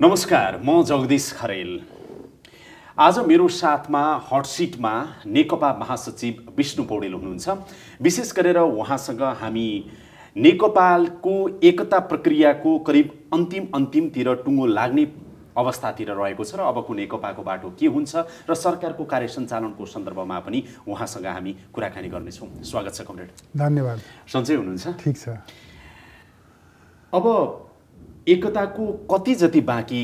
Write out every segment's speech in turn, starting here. नमस्कार, म जगदीश खरेल। आज मेरो साथमा हट सीटमा नेकपा महासचिव विष्णु पौडेल हुनुहुन्छ। विशेष गरेर उहाँसँग हामी नेकपाको एकता प्रक्रियाको करिब अन्तिमतिर टुङ्गो लाग्ने अवस्थातिर रहेको छ र अबको नेकपाको बाटो के हुन्छ र सरकारको कार्यसञ्चालनको सन्दर्भमा पनि उहाँसँग हामी कुराकानी गर्नेछौँ। स्वागत छ कमरेड। धन्यवाद। सन्चै हुनुहुन्छ? ठिक छ। अब एकताको कति जति बाँकी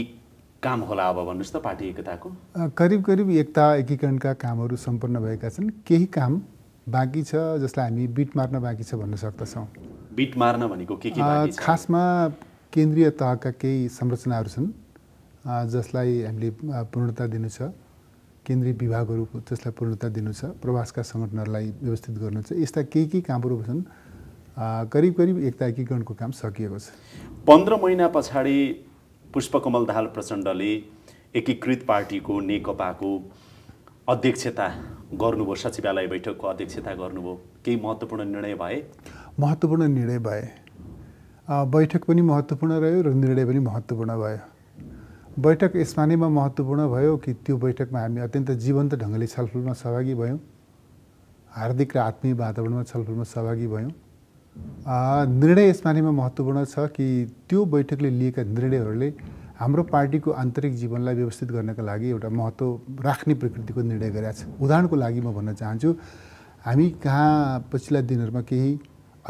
काम होला? अब भन्नुस् त, पार्टी एकताको करिब एकता एकीकरणका कामहरू सम्पन्न भएका छन्, केही काम बाँकी छ जसलाई हामी बिट मार्न बाँकी छ भन्न सक्दछौँ। बिट मार्न भनेको के बाँकी छ? खासमा केन्द्रीय तहका केही संरचनाहरू छन् जसलाई हामीले पूर्णता दिनु छ, केन्द्रीय विभागहरूको त्यसलाई पूर्णता दिनु छ, प्रवासका संगठनहरूलाई व्यवस्थित गर्नु छ। यस्ता केही कामहरू छन्। करिब एकता एकीकरणको काम सकिएको छ। 15 महिना पछाडि पुष्पकमल दाहाल प्रचण्डले एकीकृत पार्टीको नेकपाको अध्यक्षता गर्नुभयो, सचिवालय बैठकको अध्यक्षता गर्नुभयो। केही महत्त्वपूर्ण निर्णय भए? महत्त्वपूर्ण निर्णय भए। बैठक पनि महत्त्वपूर्ण रह्यो र निर्णय पनि महत्त्वपूर्ण भयो। बैठक यस मानेमा महत्त्वपूर्ण भयो कि त्यो बैठकमा हामी अत्यन्त जीवन्त ढङ्गले छलफलमा सहभागी भयौँ, हार्दिक र आत्मीय वातावरणमा छलफलमा सहभागी भयौँ। निर्णय यस मानेमा महत्त्वपूर्ण छ कि त्यो बैठकले लिएका निर्णयहरूले हाम्रो पार्टीको आन्तरिक जीवनलाई व्यवस्थित गर्नका लागि एउटा महत्त्व राख्ने प्रकृतिको निर्णय गरेका छ। उदाहरणको लागि म भन्न चाहन्छु, हामी कहाँ पछिल्ला दिनहरूमा केही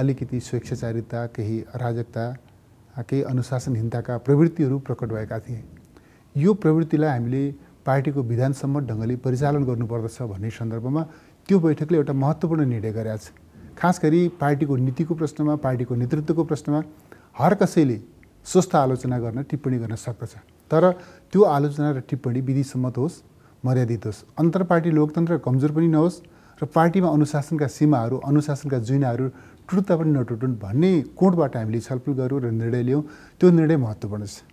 अलिकति स्वेच्छाचारिता, केही अराजकता, केही अनुशासनहीनताका प्रवृत्तिहरू प्रकट भएका थिए। यो प्रवृत्तिलाई हामीले पार्टीको विधानसम्मत ढङ्गले परिचालन गर्नुपर्दछ भन्ने सन्दर्भमा त्यो बैठकले एउटा महत्त्वपूर्ण निर्णय गरेको छ। खास गरी पार्टीको नीतिको प्रश्नमा, पार्टीको नेतृत्वको प्रश्नमा हर कसैले स्वस्थ आलोचना गर्न, टिप्पणी गर्न सक्दछ, तर त्यो आलोचना र टिप्पणी विधिसम्मत होस्, मर्यादित होस्, अन्तर्पार्टी लोकतन्त्र कमजोर पनि नहोस् र पार्टीमा अनुशासनका सीमाहरू, अनुशासनका जुइनाहरू टुट्दा पनि नटुटुन् भन्ने कोणबाट हामीले छलफल गऱ्यौँ र निर्णय लियौँ। त्यो निर्णय महत्त्वपूर्ण छ।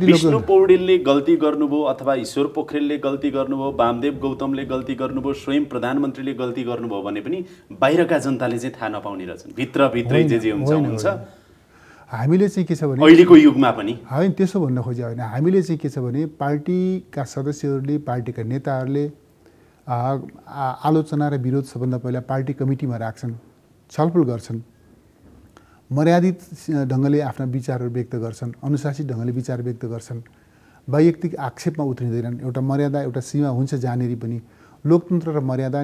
विष्णु पौडेलले गल्ती गर्नुभयो अथवा ईश्वर पोखरेलले गल्ती गर्नुभयो, बामदेव गौतमले गल्ती गर्नुभयो, स्वयं प्रधानमन्त्रीले गल्ती गर्नुभयो भने पनि बाहिरका जनताले चाहिँ थाहा नपाउने रहेछन्, भित्रभित्रै जे हुन्छ। हामीले चाहिँ के छ भने अहिलेको युगमा पनि होइन, त्यसो भन्न खोजे होइन। हामीले चाहिँ के छ भने पार्टीका सदस्यहरूले, पार्टीका नेताहरूले आलोचना र विरोध सबभन्दा पहिला पार्टी कमिटीमा राख्छन्, छलफल गर्छन्, मर्यादित ढङ्गले आफ्ना विचारहरू व्यक्त गर्छन्, अनुशासित ढङ्गले विचार व्यक्त गर्छन्, वैयक्तिक आक्षेपमा उत्रिँदैनन्। एउटा मर्यादा, एउटा सीमा हुन्छ जहाँनिर पनि लोकतन्त्र र मर्यादा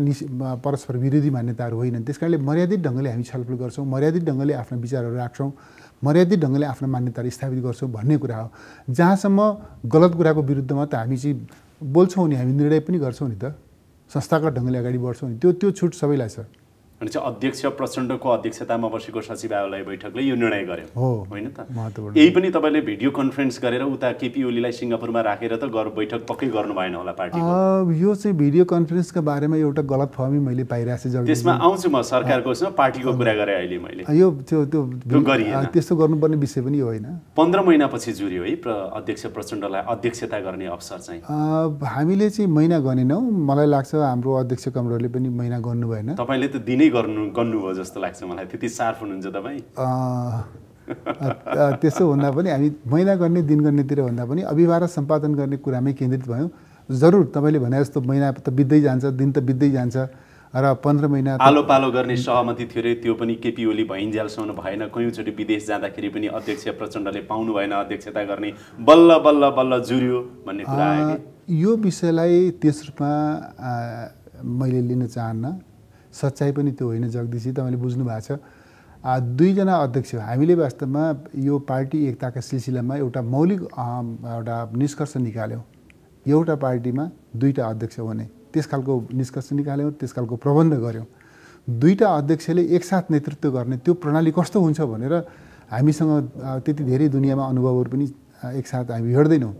परस्पर विरोधी मान्यताहरू होइनन्। त्यस कारणले मर्यादित ढङ्गले हामी छलफल गर्छौँ, मर्यादित ढङ्गले आफ्ना विचारहरू राख्छौँ, मर्यादित ढङ्गले आफ्ना मान्यताहरू स्थापित गर्छौँ भन्ने कुरा हो। जहाँसम्म गलत कुराको विरुद्धमा त हामी चाहिँ बोल्छौँ नि, हामी निर्णय पनि गर्छौँ नि, त संस्थागत ढङ्गले अगाडि बढ्छौँ नि। त्यो छुट सबैलाई छ। अनि चाहिँ अध्यक्ष प्रचण्डको अध्यक्षतामा बसेको सचिवालय बैठकले यो निर्णय गर्यो, होइन त? यही पनि तपाईँले भिडियो कन्फरेन्स गरेर उता केपी ओलीलाई सिङ्गापुरमा राखेर त बैठक पक्कै गर्नु भएन होला पार्टीको। यो चाहिँ भिडियो कन्फरेन्सका बारेमा एउटा गलत फहमी मैले पाइरहेको छु। त्यसमा आउँछु म, सरकारको पार्टीको कुरा गरेँ अहिले मैले। यो त्यस्तो गर्नुपर्ने विषय पनि होइन। 15 महिनापछि जुर्यो है अध्यक्ष प्रचण्डलाई अध्यक्षता गर्ने अवसर चाहिँ। हामीले चाहिँ महिना गरेनौँ, मलाई लाग्छ हाम्रो अध्यक्ष कमरेडले पनि महिना गर्नु भएन। तपाईँले त दिन गर्नुभयो जस्तो लाग्छ मलाई, त्यति सार्फ हुनुहुन्छ तपाईँ। त्यसो भन्दा पनि हामी महिना गर्ने, दिन गर्नेतिर भन्दा पनि अभिभावक सम्पादन गर्ने कुरामै केन्द्रित भयौँ। जरुर तपाईँले भने जस्तो महिना त बित्दै जान्छ, दिन त बित्दै जान्छ र 15 महिना आलो पालो गर्ने सहमति थियो अरे, त्यो पनि केपी ओली भइन्जेलसम्म भएन। कयौँचोटि विदेश जाँदाखेरि पनि अध्यक्ष प्रचण्डले पाउनु भएन अध्यक्षता गर्ने, बल्ल बल्ल बल्ल जुर्यो भन्ने कुरा आयो। यो विषयलाई त्यस रूपमा मैले लिन चाहन्न। सच्चाइ पनि त्यो होइन जगदीशजी, तपाईँले बुझ्नु भएको छ। दुईजना अध्यक्ष हामीले वास्तवमा यो पार्टी एकताका सिलसिलामा एउटा मौलिक एउटा निष्कर्ष निकाल्यौँ, एउटा पार्टीमा 2टा अध्यक्ष हुने त्यस खालको निष्कर्ष निकाल्यौँ, त्यस खालको प्रबन्ध गऱ्यौँ। 2टा अध्यक्षले एकसाथ नेतृत्व गर्ने त्यो प्रणाली कस्तो हुन्छ भनेर हामीसँग त्यति धेरै दुनियाँमा अनुभवहरू पनि एकसाथ हामी हेर्दैनौँ।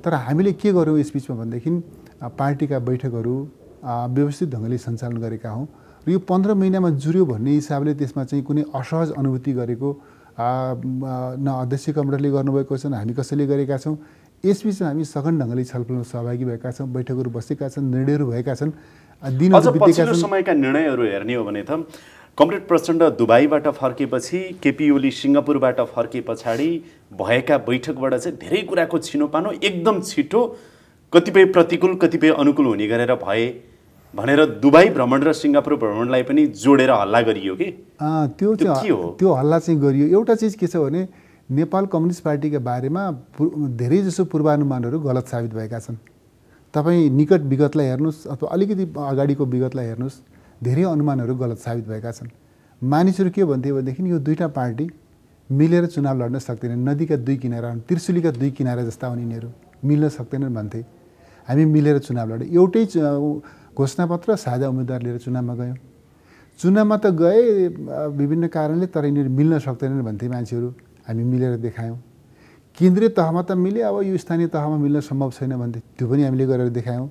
तर हामीले के गर्यौँ यस बिचमा भनेदेखि पार्टीका बैठकहरू व्यवस्थित ढङ्गले सञ्चालन गरेका हौँ। यो 15 महिनामा जुर्यो भन्ने हिसाबले त्यसमा चाहिँ कुनै असहज अनुभूति गरेको न अध्यक्ष कमरेडले गर्नुभएको छ, न हामी कसैले गरेका छौँ। यसबिचमा हामी सघन ढङ्गले छलफलमा सहभागी भएका छौँ, बैठकहरू बसेका छन्, निर्णयहरू भएका छन्। दिन समयका निर्णयहरू हेर्ने हो भने त कमरेड प्रचण्ड दुबईबाट फर्केपछि केपी ओली सिङ्गापुरबाट फर्के पछाडि भएका बैठकबाट चाहिँ धेरै कुराको छिनोपानो एकदम छिटो कतिपय प्रतिकूल कतिपय अनुकूल हुने गरेर भए भनेर दुबई भ्रमण र सिङ्गापुर भ्रमणलाई पनि जोडेर हल्ला गरियो कि त्यो त्यो हल्ला चाहिँ गरियो। एउटा चिज के छ भने नेपाल कम्युनिस्ट पार्टीका बारेमा धेरैजसो पूर्वानुमानहरू गलत साबित भएका छन्। तपाईँ निकट विगतलाई हेर्नुहोस् अथवा अलिकति अगाडिको विगतलाई हेर्नुहोस्, धेरै अनुमानहरू गलत साबित भएका छन्। मानिसहरू के भन्थे भनेदेखि यो दुईटा पार्टी मिलेर चुनाव लड्न सक्दैनन्, नदीका दुई किनारा हुन्, त्रिशुलीका दुई किनारा जस्ता हुन्, यिनीहरू मिल्न सक्दैनन् भन्थे। हामी मिलेर चुनाव लड्यौँ, एउटै घोषणापत्र साझा उम्मेदवार लिएर चुनावमा गयौँ। चुनावमा त गए विभिन्न कारणले, तर यिनीहरू मिल्न सक्दैनन् भन्थे मान्छेहरू, हामी मिलेर देखायौँ। केन्द्रीय तहमा त मिले, अब यो स्थानीय तहमा मिल्न सम्भव छैन भन्थे, त्यो पनि हामीले गरेर देखायौँ।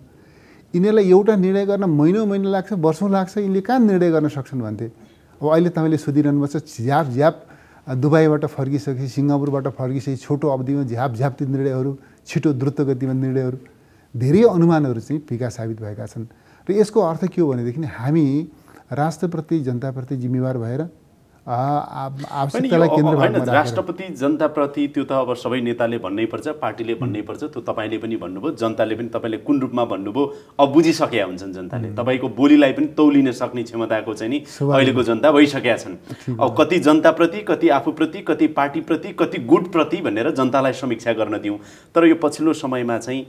यिनीहरूलाई एउटा निर्णय गर्न महिना लाग्छ, वर्षौँ लाग्छ, यिनले कहाँ निर्णय गर्न सक्छन् भन्थे। अब अहिले तपाईँले सोधिरहनुपर्छ, झ्याप दुबईबाट फर्किसकेपछि सिङ्गापुरबाट फर्किसकेपछि छोटो अवधिमा झ्याप ती निर्णयहरू, छिटो द्रुत गतिमा निर्णयहरू, धेरै अनुमानहरू चाहिँ फिका साबित भएका छन्। र यसको अर्थ के हो भनेदेखि हामी राष्ट्रप्रति जनताप्रति जिम्मेवार भएर आवश्यकतालाई केन्द्रमा राखेर, राष्ट्रपति जनताप्रति त्यो त अब सबै नेताले भन्नै पर्छ, पार्टीले भन्नै पर्छ, त्यो तपाईँले पनि भन्नुभयो, जनताले पनि तपाईँले कुन रूपमा भन्नुभयो अब बुझिसकेका हुन्छन्। जनताले तपाईँको बोलीलाई पनि तौलिन सक्ने क्षमताको चाहिँ नि अहिलेको जनता भइसकेका छन्। अब कति जनताप्रति, कति आफूप्रति, कति पार्टीप्रति, कति गुटप्रति भनेर जनतालाई समीक्षा गर्न दिउँ। तर यो पछिल्लो समयमा चाहिँ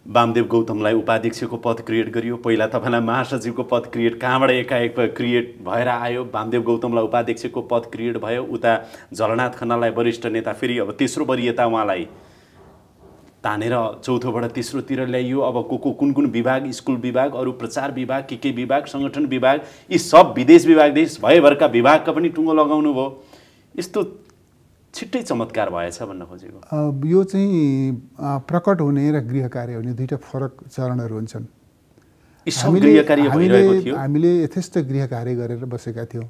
बामदेव गौतमलाई उपाध्यक्षको पद क्रिएट गरियो, पहिला तपाईँलाई महासचिवको पद क्रिएट कहाँबाट एकाएक क्रिएट भएर आयो, बामदेव गौतमलाई उपाध्यक्षको पद क्रिएट भयो, उता झलनाथ खनाललाई वरिष्ठ नेता, फेरि अब तेस्रो वरियता उहाँलाई तानेर चौथोबाट तेस्रोतिर ल्याइयो। अब को कुन कुन विभाग, स्कुल विभाग, अरू प्रचार विभाग, के विभाग, सङ्गठन विभाग, यी सब विदेश विभाग, देशभरका विभागका पनि टुङ्गो लगाउनु भयो। यस्तो छिट्टै चमत्कार भएछ भन्न खोजेको। यो चाहिँ प्रकट हुने र गृह कार्य हुने दुईवटा फरक चरणहरू हुन्छन्। हामीले यथेष्ट गृह कार्य गरेर बसेका थियौँ।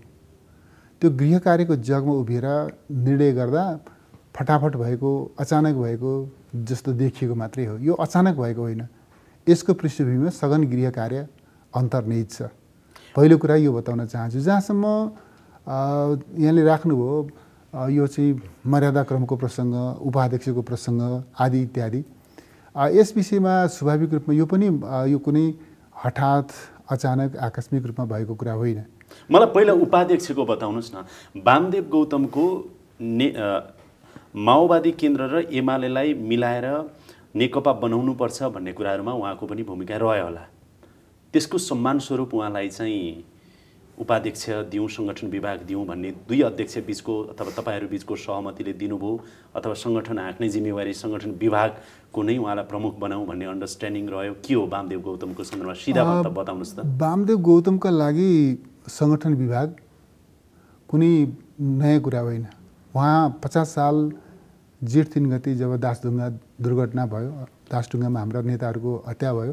त्यो गृह कार्यको जगमा उभिएर निर्णय गर्दा फटाफट भएको, अचानक भएको जस्तो देखिएको मात्रै हो। यो अचानक भएको होइन, यसको पृष्ठभूमिमा सघन गृह कार्य अन्तर्निहित छ। पहिलो कुरा यो बताउन चाहन्छु, जहाँसम्म यहाँले राख्नुभयो यो चाहिँ मर्यादाक्रमको प्रसङ्ग, उपाध्यक्षको प्रसङ्ग आदि इत्यादि, यस विषयमा स्वाभाविक रूपमा यो पनि यो कुनै हठात अचानक आकस्मिक रूपमा भएको कुरा होइन। मलाई पहिला उपाध्यक्षको बताउनुहोस् न। बामदेव गौतमको माओवादी केन्द्र र एमालेलाई मिलाएर नेकपा बनाउनुपर्छ भन्ने कुराहरूमा उहाँको पनि भूमिका रह्यो होला। त्यसको सम्मानस्वरूप उहाँलाई चाहिँ उपाध्यक्ष दिउँ, सङ्गठन विभाग दिउँ भन्ने दुई अध्यक्ष बिचको अथवा तपाईँहरू बिचको सहमतिले दिनुभयो, अथवा सङ्गठन हाँक्ने जिम्मेवारी सङ्गठन विभागको नै उहाँलाई प्रमुख बनाऊ भन्ने अन्डरस्ट्यान्डिङ रह्यो। के हो बामदेव गौतमको सन्दर्भमा सिधा बताउनुहोस् त। बामदेव गौतमका लागि सङ्गठन विभाग कुनै नयाँ कुरा होइन। उहाँ 50 साल जेठ 3 गते जब दासढुङ्गा दुर्घटना भयो, दासढुङ्गामा हाम्रा नेताहरूको हत्या भयो,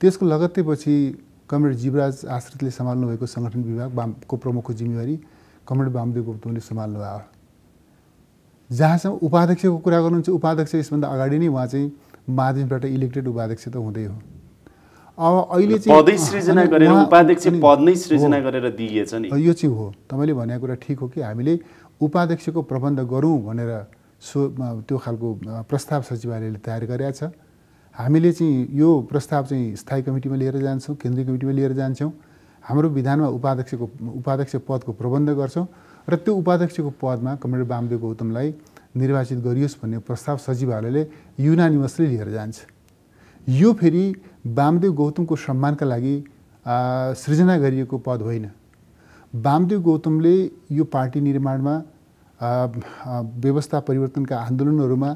त्यसको लगत्तै पछि कमरेड जीवराज आश्रितले सम्हाल्नु भएको सङ्गठन विभाग को प्रमुखको जिम्मेवारी कमरेड बामदेव गौतमले सम्हाल्नु भयो। जहाँसम्म उपाध्यक्षको कुरा गर्नुहुन्छ, उपाध्यक्ष यसभन्दा अगाडि नै उहाँ चाहिँ माध्यमबाट इलेक्टेड उपाध्यक्ष त हुँदै हो। अब अहिले यो चाहिँ हो, तपाईँले भनेको कुरा ठिक हो कि हामीले उपाध्यक्षको प्रबन्ध गरौँ भनेर त्यो खालको प्रस्ताव सचिवालयले तयार गरेका छ। हामीले चाहिँ यो प्रस्ताव चाहिँ स्थायी कमिटीमा लिएर जान्छौँ, केन्द्रीय कमिटीमा लिएर जान्छौँ, हाम्रो विधानमा उपाध्यक्ष पदको प्रबन्ध गर्छौँ र त्यो उपाध्यक्षको पदमा कमरेड बामदेव गौतमलाई निर्वाचित गरियोस् भन्ने प्रस्ताव सचिवालयले युनानिमसले लिएर जान्छ। यो फेरि बामदेव गौतमको सम्मानका लागि सृजना गरिएको पद होइन। बामदेव गौतमले यो पार्टी निर्माणमा, व्यवस्था परिवर्तनका आन्दोलनहरूमा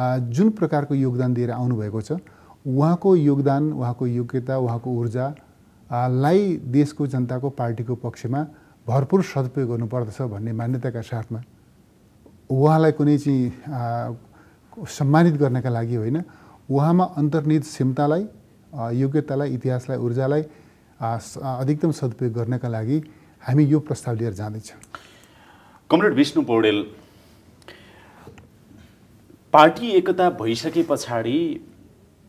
जुन प्रकारको योगदान दिएर आउनुभएको छ, उहाँको योगदान, उहाँको योग्यता, उहाँको ऊर्जालाई देशको जनताको पार्टीको पक्षमा भरपूर सदुपयोग गर्नुपर्दछ भन्ने मान्यताका साथमा उहाँलाई कुनै चाहिँ सम्मानित गर्नका लागि होइन, उहाँमा अन्तर्निहित क्षमतालाई, योग्यतालाई, इतिहासलाई, ऊर्जालाई अधिकतम सदुपयोग गर्नका लागि हामी यो प्रस्ताव लिएर जाँदैछौँ। कमरेड विष्णु पौडेल, पार्टी एकता भइसके पछाडि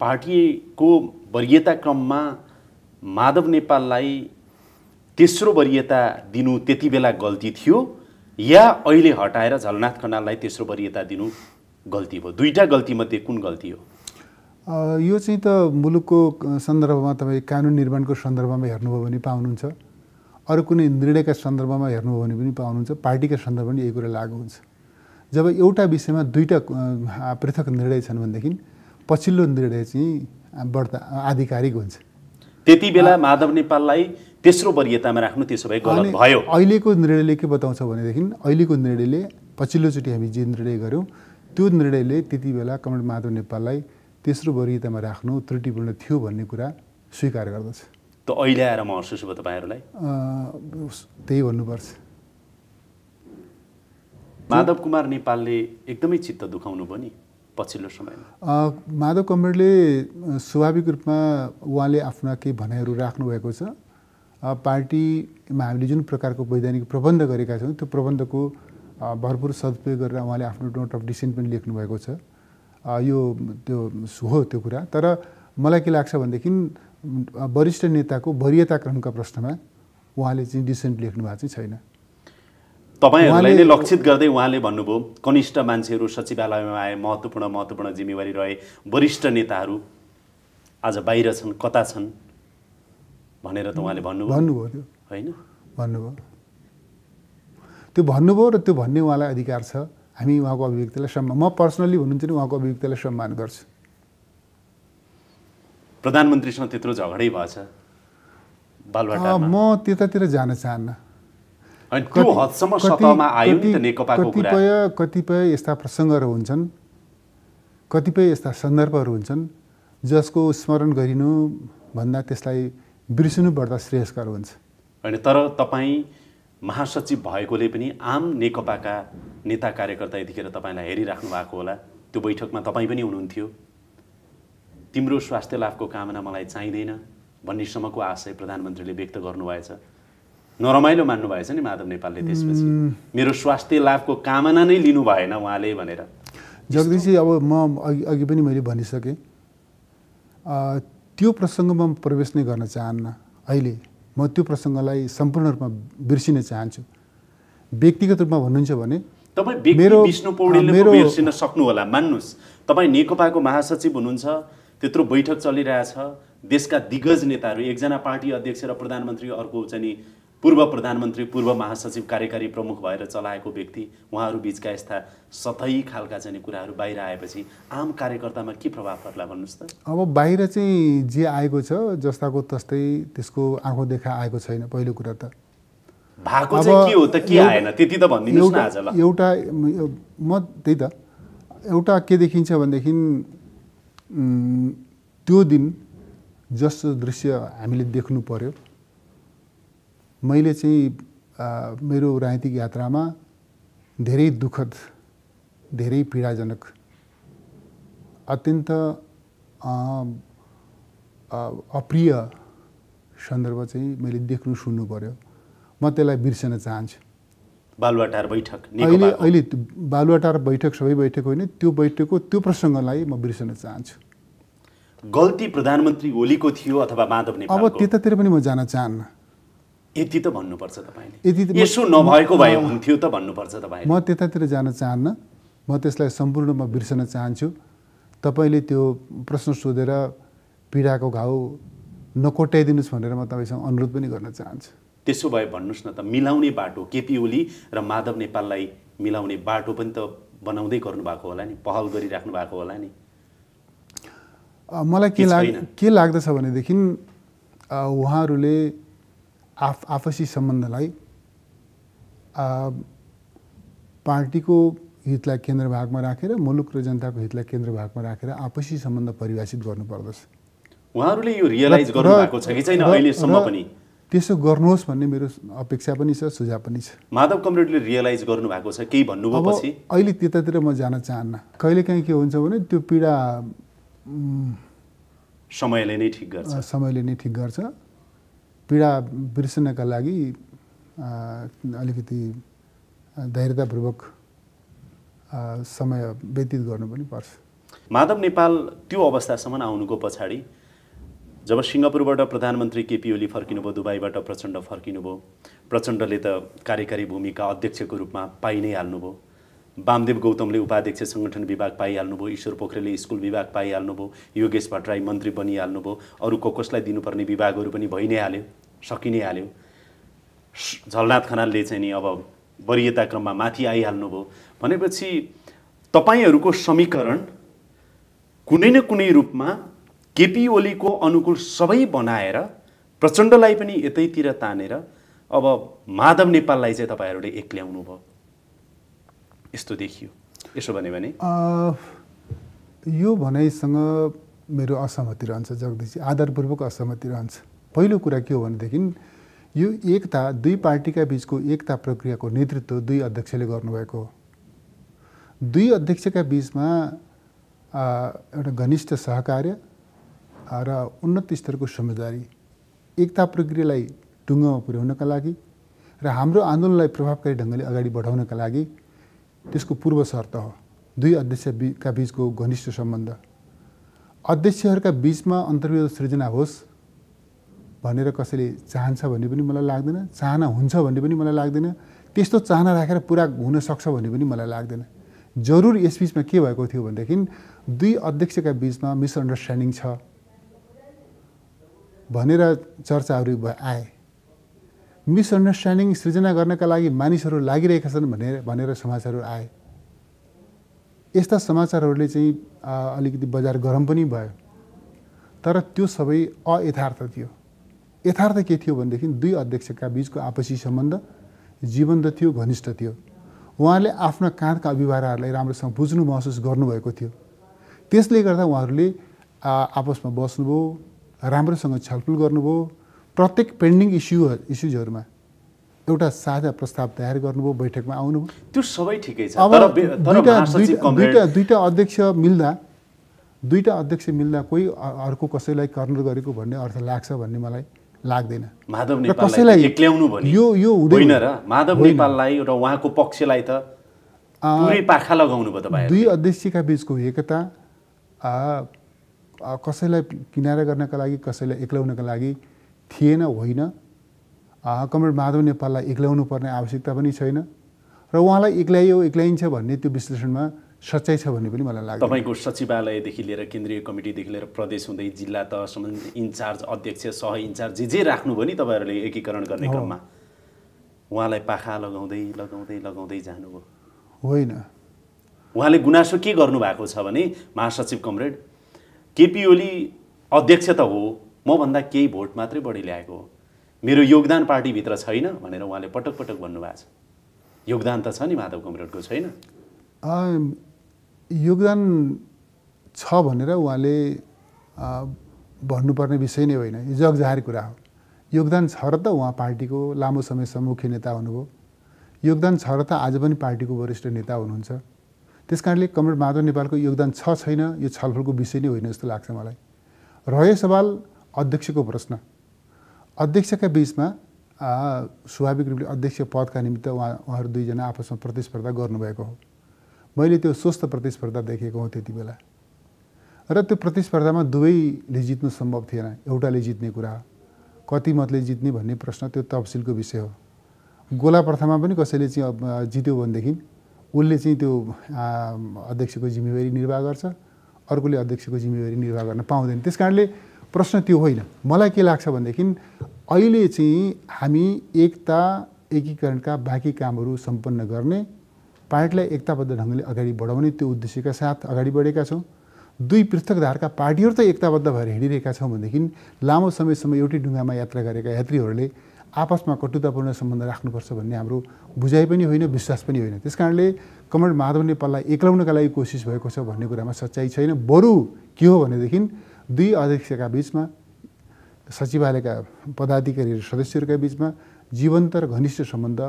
पार्टीको वरीयता क्रममा माधव नेपाललाई तेस्रो वरीयता दिनु त्यति बेला गल्ती थियो या अहिले हटाएर झलनाथ खनाललाई तेस्रो वरीयता दिनु गल्ती भयो? दुईटा गल्ती मध्ये कुन गल्ती हो? यो चाहिँ त मुलुकको सन्दर्भमा तपाई कानुन निर्माणको सन्दर्भमा हेर्नुभयो भने पाउनुहुन्छ, अरु कुनै निर्णयका सन्दर्भमा हेर्नुभयो भने पनि पाउनुहुन्छ, पार्टीका सन्दर्भमा पनि यही कुरा लागू हुन्छ। जब एउटा विषयमा दुईटा पृथक निर्णय छन् भनेदेखि पछिल्लो निर्णय चाहिँ बढ्ता आधिकारिक हुन्छ। त्यति बेला माधव नेपाललाई तेस्रो वरीयतामा राख्नु त्यसो भए गलत भयो। अहिलेको निर्णयले के बताउँछ भनेदेखि अहिलेको निर्णयले पछिल्लोचोटि हामी जे निर्णय गऱ्यौँ त्यो निर्णयले त्यति बेला कमरेड माधव नेपाललाई तेस्रो वरीयतामा राख्नु त्रुटिपूर्ण थियो भन्ने कुरा स्वीकार गर्दछ। त अहिले आएर महसुस भयो तपाईहरुलाई? त्यही भन्नुपर्छ। माधव कुमार नेपालले एकदमै चित्त दुखाउनु भयो नि पछिल्लो समयमा। माधव कमरेडले स्वाभाविक रूपमा उहाँले आफ्ना केही भनाइहरू राख्नुभएको छ। पार्टीमा हामीले जुन प्रकारको वैधानिक प्रबन्ध गरेका छौँ त्यो प्रबन्धको भरपूर सदुपयोग गरेर उहाँले आफ्नो नोट अफ डिसेन्ट पनि लेख्नुभएको छ। यो त्यो हो त्यो कुरा। तर मलाई के लाग्छ भनेदेखि वरिष्ठ नेताको वरीयताक्रमका प्रश्नमा उहाँले चाहिँ डिसेन्ट लेख्नु भएको चाहिँ छैन। तपाईहरुलाई नै लक्षित गर्दै उहाँले भन्नुभयो कनिष्ठ मान्छेहरू सचिवालयमा आए, महत्त्वपूर्ण जिम्मेवारी रहे, वरिष्ठ नेताहरू आज बाहिर छन्, कता छन् भनेर त उहाँले भन्नुभयो हैन? भन्नुभयो, त्यो भन्नुभयो र त्यो भन्ने उहाँलाई अधिकार छ। हामी उहाँको अभिव्यक्तिलाई सम्मान, म पर्सनली भन्नुहुन्छ नि उहाँको अभिव्यक्तिलाई सम्मान गर्छु। प्रधानमन्त्रीसँग त्यत्रो झगडै भएछ बालुवाटारमा, म त्यतातिर जान चाहन्न। कतिपय यस्ता प्रसङ्गहरू हुन्छन्, कतिपय यस्ता सन्दर्भहरू हुन्छन् जसको स्मरण गरिनु भन्दा त्यसलाई बिर्सिनु बढ्दा श्रेयस्कर हुन्छ हैन? तर तपाईँ महासचिव भएकोले पनि आम नेकपाका नेता कार्यकर्ता यतिखेर तपाईलाई हेरिराख्नु भएको होला। त्यो बैठकमा तपाईँ पनि हुनुहुन्थ्यो। तिम्रो स्वास्थ्य लाभको कामना मलाई चाहिँदैन भन्ने सम्मको आशय प्रधानमन्त्रीले व्यक्त गर्नुभएछ। नरमाइलो मान्नु भएछ नि माधव नेपालले त्यसपछि, मेरो स्वास्थ्य लाभको कामना नै लिनु भएन उहाँले भनेर। जगदीशजी अब म अघि पनि मैले भनिसकेँ, त्यो प्रसङ्गमा म प्रवेश नै गर्न चाहन्न। अहिले म त्यो प्रसङ्गलाई सम्पूर्ण रूपमा बिर्सिन चाहन्छु। व्यक्तिगत रूपमा भन्नुहुन्छ भने तपाईँ विष्णु पौडेलले पनि बिर्सिन सक्नु होला। मान्नुस् तपाईँ नेकपाको महासचिव हुनुहुन्छ, त्यत्रो बैठक चलिरहेछ, देशका दिग्गज नेताहरू एकजना पार्टी अध्यक्ष र प्रधानमन्त्री, अर्को चाहिँ पूर्व प्रधानमन्त्री पूर्व महासचिव कार्यकारी प्रमुख भएर चलाएको व्यक्ति, उहाँहरू बीचका यस्ता सतही खालका चाहिँ कुराहरू बाहिर आएपछि आम कार्यकर्तामा के प्रभाव पर्ला भन्नुहोस् त? अब बाहिर चाहिँ जे आएको छ जस्ताको तस्तै त्यसको आँखो देखा आएको छैन। पहिलो कुरा त भएको चाहिँ के हो त, के आएन त्यति त भनिदिनुस् न आज ल। एउटा म त्यही त एउटा के देखिन्छ भनेदेखि त्यो दिन जस्तो दृश्य हामीले देख्नु पर्यो। मैले चाहिँ मेरो राजनीतिक यात्रामा धेरै दुखद, धेरै पीडाजनक, अत्यन्त अप्रिय सन्दर्भ चाहिँ मैले देख्नु सुन्नु पर्यो। म त्यसलाई बिर्सन चाहन्छु। बालुवाटार बैठक, अहिले अहिले बालुवाटार बैठक सबै बैठक होइन, त्यो बैठकको त्यो प्रसङ्गलाई म बिर्सन चाहन्छु। गल्ती प्रधानमन्त्री ओलीको थियो अथवा माधव नेपालको? अब त्यतातिर पनि म जान चाहन्न। यति त भन्नुपर्छ तपाईले, यति यसो नभएको भए हुन्थ्यो त भन्नुपर्छ तपाईले। म त्यतातिर जान चाहन्न, म त्यसलाई सम्पूर्णमा बिर्सन चाहन्छु। तपाईले त्यो प्रश्न सोधेर पीडाको घाउ नकोट्याइदिनुस् भनेर म तपाईसँग अनुरोध पनि गर्न चाहन्छु। त्यसो भए भन्नुस् न त, मिलाउने बाटो, केपी ओली र माधव नेपाललाई मिलाउने बाटो पनि त बनाउँदै गर्नुभएको होला नि, पहल गरिराख्नु भएको होला नि। मलाई के लाग्दछ भनेदेखि उहाँहरूले आपसी सम्बन्धलाई पार्टीको हितलाई केन्द्र भागमा राखेर मुलुक र जनताको हितलाई केन्द्र भागमा राखेर आपसी सम्बन्ध परिभाषित गर्नुपर्दछ। उहाँहरूले यो रियलाइज गर्नु भएको छ कि छैन अहिलेसम्म पनि? त्यसो गर्नुहोस् भन्ने मेरो अपेक्षा पनि छ, सुझाव पनि छ। माधव कमरेडले रियलाइज गर्नु भएको छ केही भन्नुभएपछि? अहिले त्यतातिर म जान चाहन्न। कहिलेकाहीँ के हुन्छ भने त्यो पीडा समयले नै ठिक गर्छ, समयले नै ठिक गर्छ। पीडा बिर्सनका लागि अलिकति धैर्यतापूर्वक समय व्यतीत गर्नु पनि पर्छ। माधव नेपाल त्यो अवस्थासम्म आउनुको पछाडि जब सिंगापुरबाट प्रधानमन्त्री केपी ओली फर्किनुभयो, दुबईबाट प्रचण्ड फर्किनुभयो, प्रचण्डले त कार्यकारी भूमिका अध्यक्षको रूपमा पाइ नै हाल्नुभयो, बामदेव गौतमले उपाध्यक्ष संगठन विभाग पाइहाल्नुभयो, ईश्वर पोखरेलले स्कुल विभाग पाइहाल्नुभयो, योगेश भट्टराई मन्त्री बनिहाल्नुभयो, अरू कसलाई दिनुपर्ने विभागहरू पनि भइ नै हाल्यो, सकि नै हाल्यो। झलनाथ खनालले चाहिँ नि अब वरीयता क्रममा माथि आइहाल्नुभयो। भनेपछि तपाईहरुको समीकरण कुनै न कुनै रूपमा केपी ओलीको अनुकूल सबै बनाएर प्रचण्डलाई पनि यतैतिर तानेर अब माधव नेपाललाई चाहिँ तपाईहरुले एक्ल्याउनु भयो, यस्तो देखियो। यसो भने यो भनाइसँग मेरो असहमति रहन्छ जगदीश, आधारपूर्वक असहमति रहन्छ। पहिलो कुरा के हो भनेदेखि यो एकता, दुई पार्टीका बीचको एकता प्रक्रियाको नेतृत्व दुई अध्यक्षले गर्नुभएको हो। दुई अध्यक्षका बीचमा एउटा घनिष्ठ सहकार्य र उन्नत स्तरको समझदारी, एकता प्रक्रियालाई टुङ्गोमा पुर्याउनका लागि र हाम्रो आन्दोलनलाई प्रभावकारी ढङ्गले अगाडि बढाउनका लागि त्यसको पूर्व शर्त हो दुई अध्यक्षका बीचको घनिष्ठ सम्बन्ध। अध्यक्षहरूका बीचमा अन्तर्विरोध सृजना होस् भनेर कसैले चाहन्छ भन्ने पनि मलाई लाग्दैन, चाहना हुन्छ भन्ने पनि मलाई लाग्दैन, त्यस्तो चाहना राखेर पुरा हुन सक्छ भन्ने पनि मलाई लाग्दैन। जरुर यस बीचमा के भएको थियो भनेदेखि दुई अध्यक्षका बीचमा मिसअन्डरस्ट्यान्डिङ छ भनेर चर्चाहरू आए। मिसअन्डरस्ट्यान्डिङ सृजना गर्नका लागि मानिसहरू लागिरहेका छन् भनेर समाचारहरू आए। यस्ता समाचारहरूले चाहिँ अलिकति बजार गरम पनि भयो, तर त्यो सबै अयथार्थ थियो। यथार्थ के थियो भनेदेखि दुई अध्यक्षका बीचको आपसी सम्बन्ध जीवन्त थियो, घनिष्ठ थियो। उहाँहरूले आफ्ना काँधका अभिभावकहरूलाई राम्रोसँग बुझ्नु महसुस गर्नुभएको थियो, त्यसले गर्दा उहाँहरूले आपसमा बस्नुभयो, राम्रोसँग छलफल गर्नुभयो, प्रत्येक पेन्डिङ इस्युजहरुमा एउटा साझा प्रस्ताव तयार गर्नुभयो, बैठकमा आउनुभयो, त्यो सबै ठिकै छ। तर दुईटा अध्यक्ष मिल्दा कोही अर्को कसैलाई कर्नर गरेको भन्ने अर्थ लाग्छ भन्ने मलाई लाग्दैन। माधव नेपाललाई एक्ल्याउनु भन्ने यो हुँदैन र माधव नेपाललाई र उहाँको पक्षलाई त पुरै पाखा लगाउनु भयो तपाईहरु। दुई अध्यक्षका बीचको एकता, कसैलाई किनारा गर्नका लागि कसैलाई एक्ल्याउनका लागि थिएन, होइन। कमरेड माधव नेपाललाई एक्ल्याउनु पर्ने आवश्यकता पनि छैन र उहाँलाई एक्ल्याइन्छ भन्ने त्यो विश्लेषणमा सच्चाइ छ भन्ने पनि मलाई लाग्छ। तपाईको सचिवालयदेखि लिएर केन्द्रीय कमिटीदेखि लिएर प्रदेश हुँदै जिल्ला तहसम्म इन्चार्ज, अध्यक्ष, सह इन्चार्ज जे जे राख्नुभयो नि तपाईहरुले एकीकरण गर्ने क्रममा उहाँलाई पाखा लगाउँदै लगाउँदै लगाउँदै जानुभयो, होइन। उहाँले गुनासो के गर्नु भएको छ भने महासचिव कमरेड केपी ओली अध्यक्ष त हो, म भन्दा केही भोट मात्रै बढी ल्याएको हो, मेरो योगदान पार्टीभित्र छैन भनेर उहाँले पटक पटक भन्नुभएको छ। योगदान त छ नि माधव कमरेडको, छैन? योगदान छ भनेर उहाँले भन्नुपर्ने विषय नै होइन, यो जगजाहेर कुरा हो। योगदान छ र त उहाँ पार्टीको लामो समयसम्म मुख्य नेता हुनुभयो, योगदान छ र त आज पनि पार्टीको वरिष्ठ नेता हुनुहुन्छ। त्यसकारणले कमरेड माधव नेपालको योगदान छ छैन यो छलफलको विषय नै होइन जस्तो लाग्छ मलाई। रह्यो सवाल अध्यक्षको प्रश्न, अध्यक्षका बीचमा स्वाभाविक रूपले अध्यक्ष पदका निमित्त उहाँहरू दुईजना आपसमा प्रतिस्पर्धा गर्नुभएको हो। मैले त्यो स्वस्थ प्रतिस्पर्धा देखेको हो त्यति बेला, र त्यो प्रतिस्पर्धामा दुवैले जित्नु सम्भव थिएन, एउटाले जित्ने कुरा हो। कति मतले जित्ने भन्ने प्रश्न त्यो तफसिलको विषय हो। गोला प्रथामा पनि कसैले चाहिँ जित्यो भनेदेखि उसले चाहिँ त्यो अध्यक्षको जिम्मेवारी निर्वाह गर्छ, अर्कोले अध्यक्षको जिम्मेवारी निर्वाह गर्न पाउँदैन। त्यसकारणले प्रश्न त्यो होइन। मलाई के लाग्छ भनेदेखि अहिले चाहिँ हामी एकता एकीकरणका बाँकी कामहरू सम्पन्न गर्ने, पार्टीलाई एकताबद्ध ढङ्गले अगाडि बढाउने त्यो उद्देश्यका साथ अगाडि बढेका छौँ। दुई पृथकधारका पार्टीहरू त एकताबद्ध भएर हिँडिरहेका छौँ भनेदेखि लामो समयसम्म एउटै डुङ्गामा यात्रा गरेका यात्रीहरूले आपसमा कटुतापूर्ण सम्बन्ध राख्नुपर्छ भन्ने हाम्रो बुझाइ पनि होइन, विश्वास पनि होइन। त्यसकारणले कमरेड माधव नेपाललाई एक्ल्याउनका लागि कोसिस भएको छ भन्ने कुरामा सच्चाइ छैन। बरु के हो भनेदेखि दुई अध्यक्षका बीचमा, सचिवालयका पदाधिकारी र सदस्यहरूका बीचमा जीवन्त र घनिष्ठ सम्बन्ध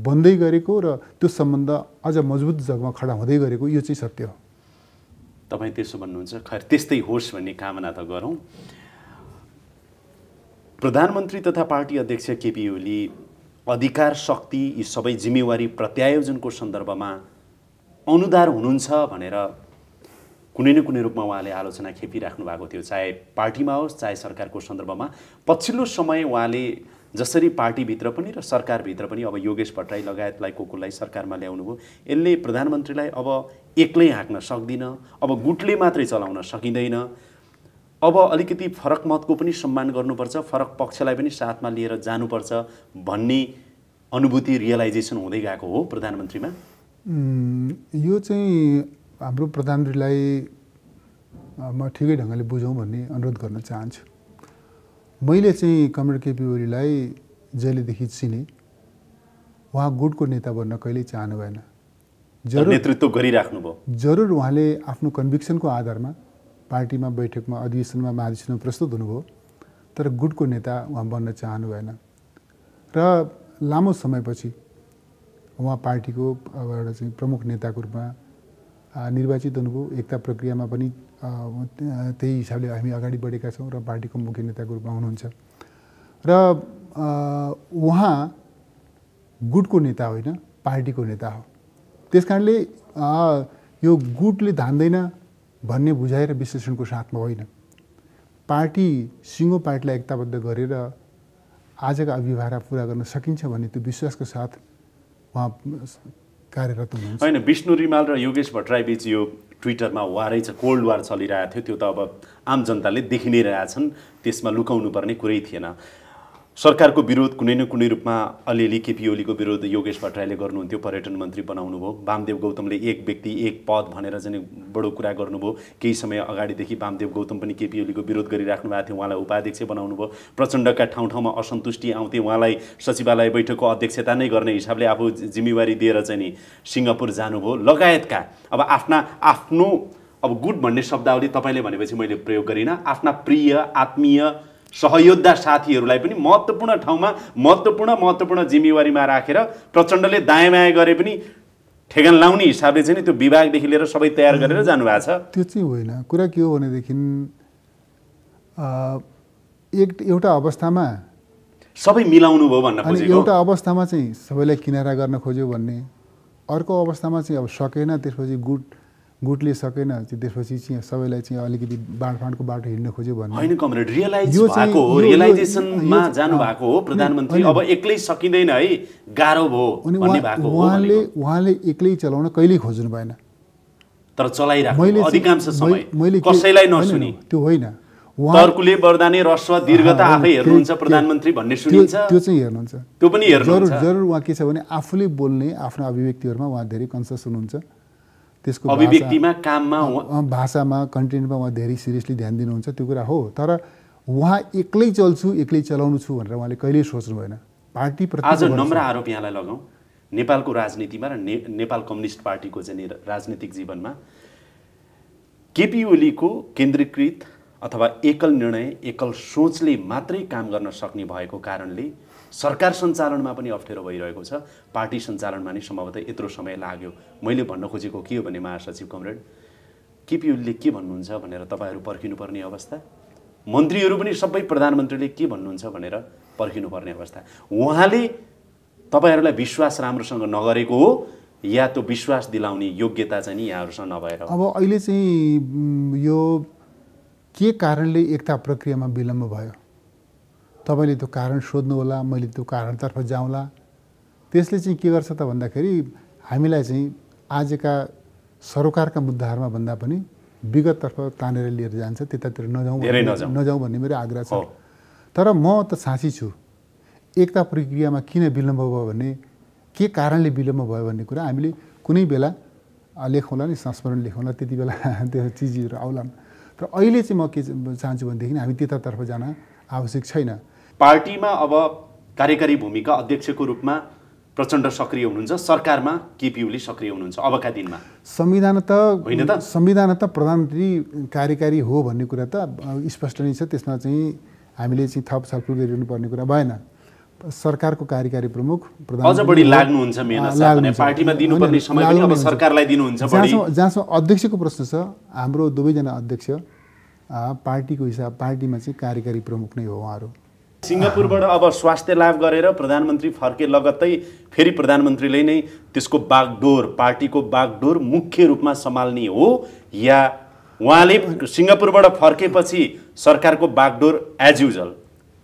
बन्दै गरेको र त्यो सम्बन्ध अझ मजबुत जगमा खडा हुँदै गरेको यो चाहिँ सत्य हो। तपाईँ त्यसो भन्नुहुन्छ, खैर त्यस्तै होस् भन्ने कामना त गरौँ। प्रधानमन्त्री तथा पार्टी अध्यक्ष केपी ओली अधिकार, शक्ति, यी सबै जिम्मेवारी प्रत्यायोजनको सन्दर्भमा अनुदार हुनुहुन्छ भनेर कुनै न कुनै रूपमा उहाँले आलोचना खेपिराख्नु भएको थियो, चाहे पार्टीमा होस् चाहे सरकारको सन्दर्भमा। पछिल्लो समय उहाँले जसरी पार्टीभित्र पनि र सरकारभित्र पनि अब योगेश भट्टराई लगायतलाई कोलाई सरकारमा ल्याउनुभयो, यसले प्रधानमन्त्रीलाई अब एक्लै हाँक्न सक्दिन, अब गुटले मात्रै चलाउन सकिँदैन, अब अलिकति फरक मतको पनि सम्मान गर्नुपर्छ, फरक पक्षलाई पनि साथमा लिएर जानुपर्छ भन्ने अनुभूति रियलाइजेसन हुँदै गएको हो प्रधानमन्त्रीमा। यो चाहिँ हाम्रो प्रधानमन्त्रीलाई म ठिकै ढङ्गले बुझौँ भन्ने अनुरोध गर्न चाहन्छु। मैले चाहिँ कमरेड केपी ओलीलाई जहिलेदेखि चिने, उहाँ गुटको नेता बन्न कहिल्यै चाहनु भएन। जरुर नेतृत्व गरिराख्नुभयो, जरुर उहाँले आफ्नो कन्भिक्सनको आधारमा पार्टीमा बैठकमा अधिवेशनमा महाधिवेशनमा प्रस्तुत हुनुभयो, तर गुटको नेता उहाँ बन्न चाहनु भएन र लामो समयपछि उहाँ पार्टीको एउटा चाहिँ प्रमुख नेताको रूपमा निर्वाचित हुनुभयो। एकता प्रक्रियामा पनि त्यही हिसाबले हामी अगाडि बढेका छौँ र पार्टीको मुख्य नेताको रूपमा हुनुहुन्छ र उहाँ गुटको नेता होइन, पार्टीको नेता हो। त्यस कारणले यो गुटले धान्दैन भन्ने बुझाइ र विश्लेषणको साथमा होइन, पार्टी सिङ्गो पार्टीलाई एकताबद्ध गरेर आजका अभिभारा पूरा गर्न सकिन्छ भन्ने त्यो विश्वासको साथ उहाँ कार्यरत हुनुहुन्छ। होइन, विष्णु रिमाल र योगेश भट्टराई बीच यो ट्विटरमा वारै छ, कोल्ड वार चलिरहेको थियो, त्यो त अब आम जनताले देखि नै रहेछन्, त्यसमा लुकाउनु पर्ने कुरै थिएन। सरकारको विरोध कुनै न कुनै रूपमा अलिअलि केपी ओलीको विरोध योगेश भट्टराईले गर्नुहुन्थ्यो, पर्यटन मन्त्री बनाउनु भयो। बामदेव गौतमले एक व्यक्ति एक पद भनेर चाहिँ बडो कुरा गर्नुभयो। केही समय अगाडिदेखि बामदेव गौतम पनि केपी ओलीको विरोध गरिराख्नु भएको थियो, उहाँलाई उपाध्यक्ष बनाउनु भयो। प्रचण्डका ठाउँ ठाउँमा असन्तुष्टि आउँथे, उहाँलाई सचिवालय बैठकको अध्यक्षता नै गर्ने हिसाबले आफू जिम्मेवारी दिएर चाहिँ नि सिङ्गापुर जानुभयो लगायतका अब आफ्नो अब गुट भन्ने शब्दावली तपाईँले भनेपछि मैले प्रयोग गरिनँ, आफ्ना प्रिय आत्मीय सहयोद्धा साथीहरूलाई पनि महत्त्वपूर्ण ठाउँमा महत्त्वपूर्ण जिम्मेवारीमा राखेर प्रचण्डले दायाँ बायाँ गरे पनि ठेगान लाउने हिसाबले चाहिँ त्यो विभागदेखि लिएर सबै तयार गरेर जानुभएको छ। त्यो चाहिँ होइन, कुरा के हो भनेदेखि एउटा अवस्थामा सबै मिलाउनु भयो भन्न खोजेको, एउटा अवस्थामा चाहिँ सबैलाई किनारा गर्न खोज्यो भन्ने, अर्को अवस्थामा चाहिँ अब सकेन, त्यसपछि गुटले सकेन, त्यसपछि चाहिँ सबैलाई चाहिँ अलिकति बाँडफाँडको बाटो हिँड्न खोज्यो भन्ने हैन। कमरेड रियलाइज भएको हो, रियलाइजेसनमा जानु भएको हो प्रधानमन्त्री, अब एक्लै सकिँदैन है, गाह्रो भो भन्ने भएको हो। उहाँले एक्लै चलाउन कहिल्यै खोज्नु भएन, तर चलाइराख्नु अधिकांश समय, कसैलाई नसुनी, त्यो होइन। तर्कले बर्दाने रस्व दीर्घता आफै हेर्नुहुन्छ प्रधानमन्त्री भन्ने सुनिन्छ, त्यो चाहिँ हेर्नुहुन्छ, त्यो पनि हेर्नुहुन्छ। जरुर उहाँ के छ भने आफूले बोल्ने आफ्ना अभिव्यक्तिहरुमा उहाँ धेरै कन्सियस हुनुहुन्छ, त्यसको अभिव्यक्तिमा, काममा, भाषामा, कन्टेन्टमा उहाँ धेरै सिरियसली ध्यान दिनुहुन्छ, त्यो कुरा हो। तर उहाँ एक्लै चल्छु, एक्लै चलाउनु छु भनेर उहाँले कहिल्यै सोच्नु भएन। पार्टीप्रति आज नम्र आरोप यहाँलाई लगाउँ, नेपालको राजनीतिमा र नेपाल कम्युनिस्ट पार्टीको चाहिँ राजनीतिक जीवनमा केपी ओलीको केन्द्रीकृत अथवा एकल निर्णय एकल सोचले मात्रै काम गर्न सक्ने भएको कारणले सरकार सञ्चालनमा पनि अप्ठ्यारो भइरहेको छ, पार्टी सञ्चालनमा नि सम्भवतः यत्रो समय लाग्यो। मैले भन्न खोजेको के हो भने महासचिव कमरेड केपी ओलीले के भन्नुहुन्छ भनेर तपाईँहरू पर्खिनुपर्ने अवस्था, मन्त्रीहरू पनि सबै प्रधानमन्त्रीले के भन्नुहुन्छ भनेर पर्खिनुपर्ने अवस्था। उहाँले तपाईँहरूलाई विश्वास राम्रोसँग नगरेको हो, या त्यो विश्वास दिलाउने योग्यता चाहिँ यहाँहरूसँग नभएर। अब अहिले चाहिँ यो के कारणले एकता प्रक्रियामा विलम्ब भयो, तपाईले त्यो कारण सोध्नुहोला, मैले त्यो कारणतर्फ जाउँला। त्यसले चाहिँ के गर्छ त भन्दाखेरि हामीलाई चाहिँ आजका सरोकारका मुद्दाहरूमा भन्दा पनि विगततर्फ तानेर लिएर जान्छ, त्यतातिर नजाउँ भन्ने मेरो आग्रह छ। तर म त साँची छु, एकता प्रक्रियामा किन विलम्ब भयो भने, के कारणले विलम्ब भयो भन्ने कुरा हामीले कुनै बेला लेखौँला नि, संस्मरण लेखौँला, त्यति बेला त्यो चिजहरू आउला। तर अहिले चाहिँ म के चाहन्छु भनेदेखि हामी त्यतातर्फ जान आवश्यक छैन। पार्टीमा अब कार्यकारी भूमिका अध्यक्षको रूपमा प्रचण्ड सक्रिय हुनुहुन्छ, सरकारमा केपी ओली सक्रिय हुनुहुन्छ अबका दिनमा। संविधान त प्रधानमन्त्री कार्यकारी हो भन्ने कुरा त स्पष्ट नै छ, त्यसमा चाहिँ हामीले चाहिँ थप छलफल गरिनुपर्ने कुरा भएन। सरकारको कार्यकारी प्रमुख अझ बढी लाग्नुहुन्छ मेहनत, पार्टीमा दिनुपर्ने समय पनि अब सरकारलाई दिनुहुन्छ बढी। जहाँसम्म अध्यक्षको प्रश्न छ, हाम्रो दुवैजना अध्यक्ष पार्टीको हिसाब पार्टीमा चाहिँ कार्यकारी प्रमुख नै हो उहाँहरू। सिङ्गापुरबाट अब स्वास्थ्य लाभ गरेर प्रधानमन्त्री फर्के लगत्तै फेरि प्रधानमन्त्रीले नै त्यसको बागडोर, पार्टीको बागडोर मुख्य रूपमा सम्हाल्ने हो, या उहाँले सिंगापुरबाट फर्केपछि सरकारको बागडोर एज युजुअल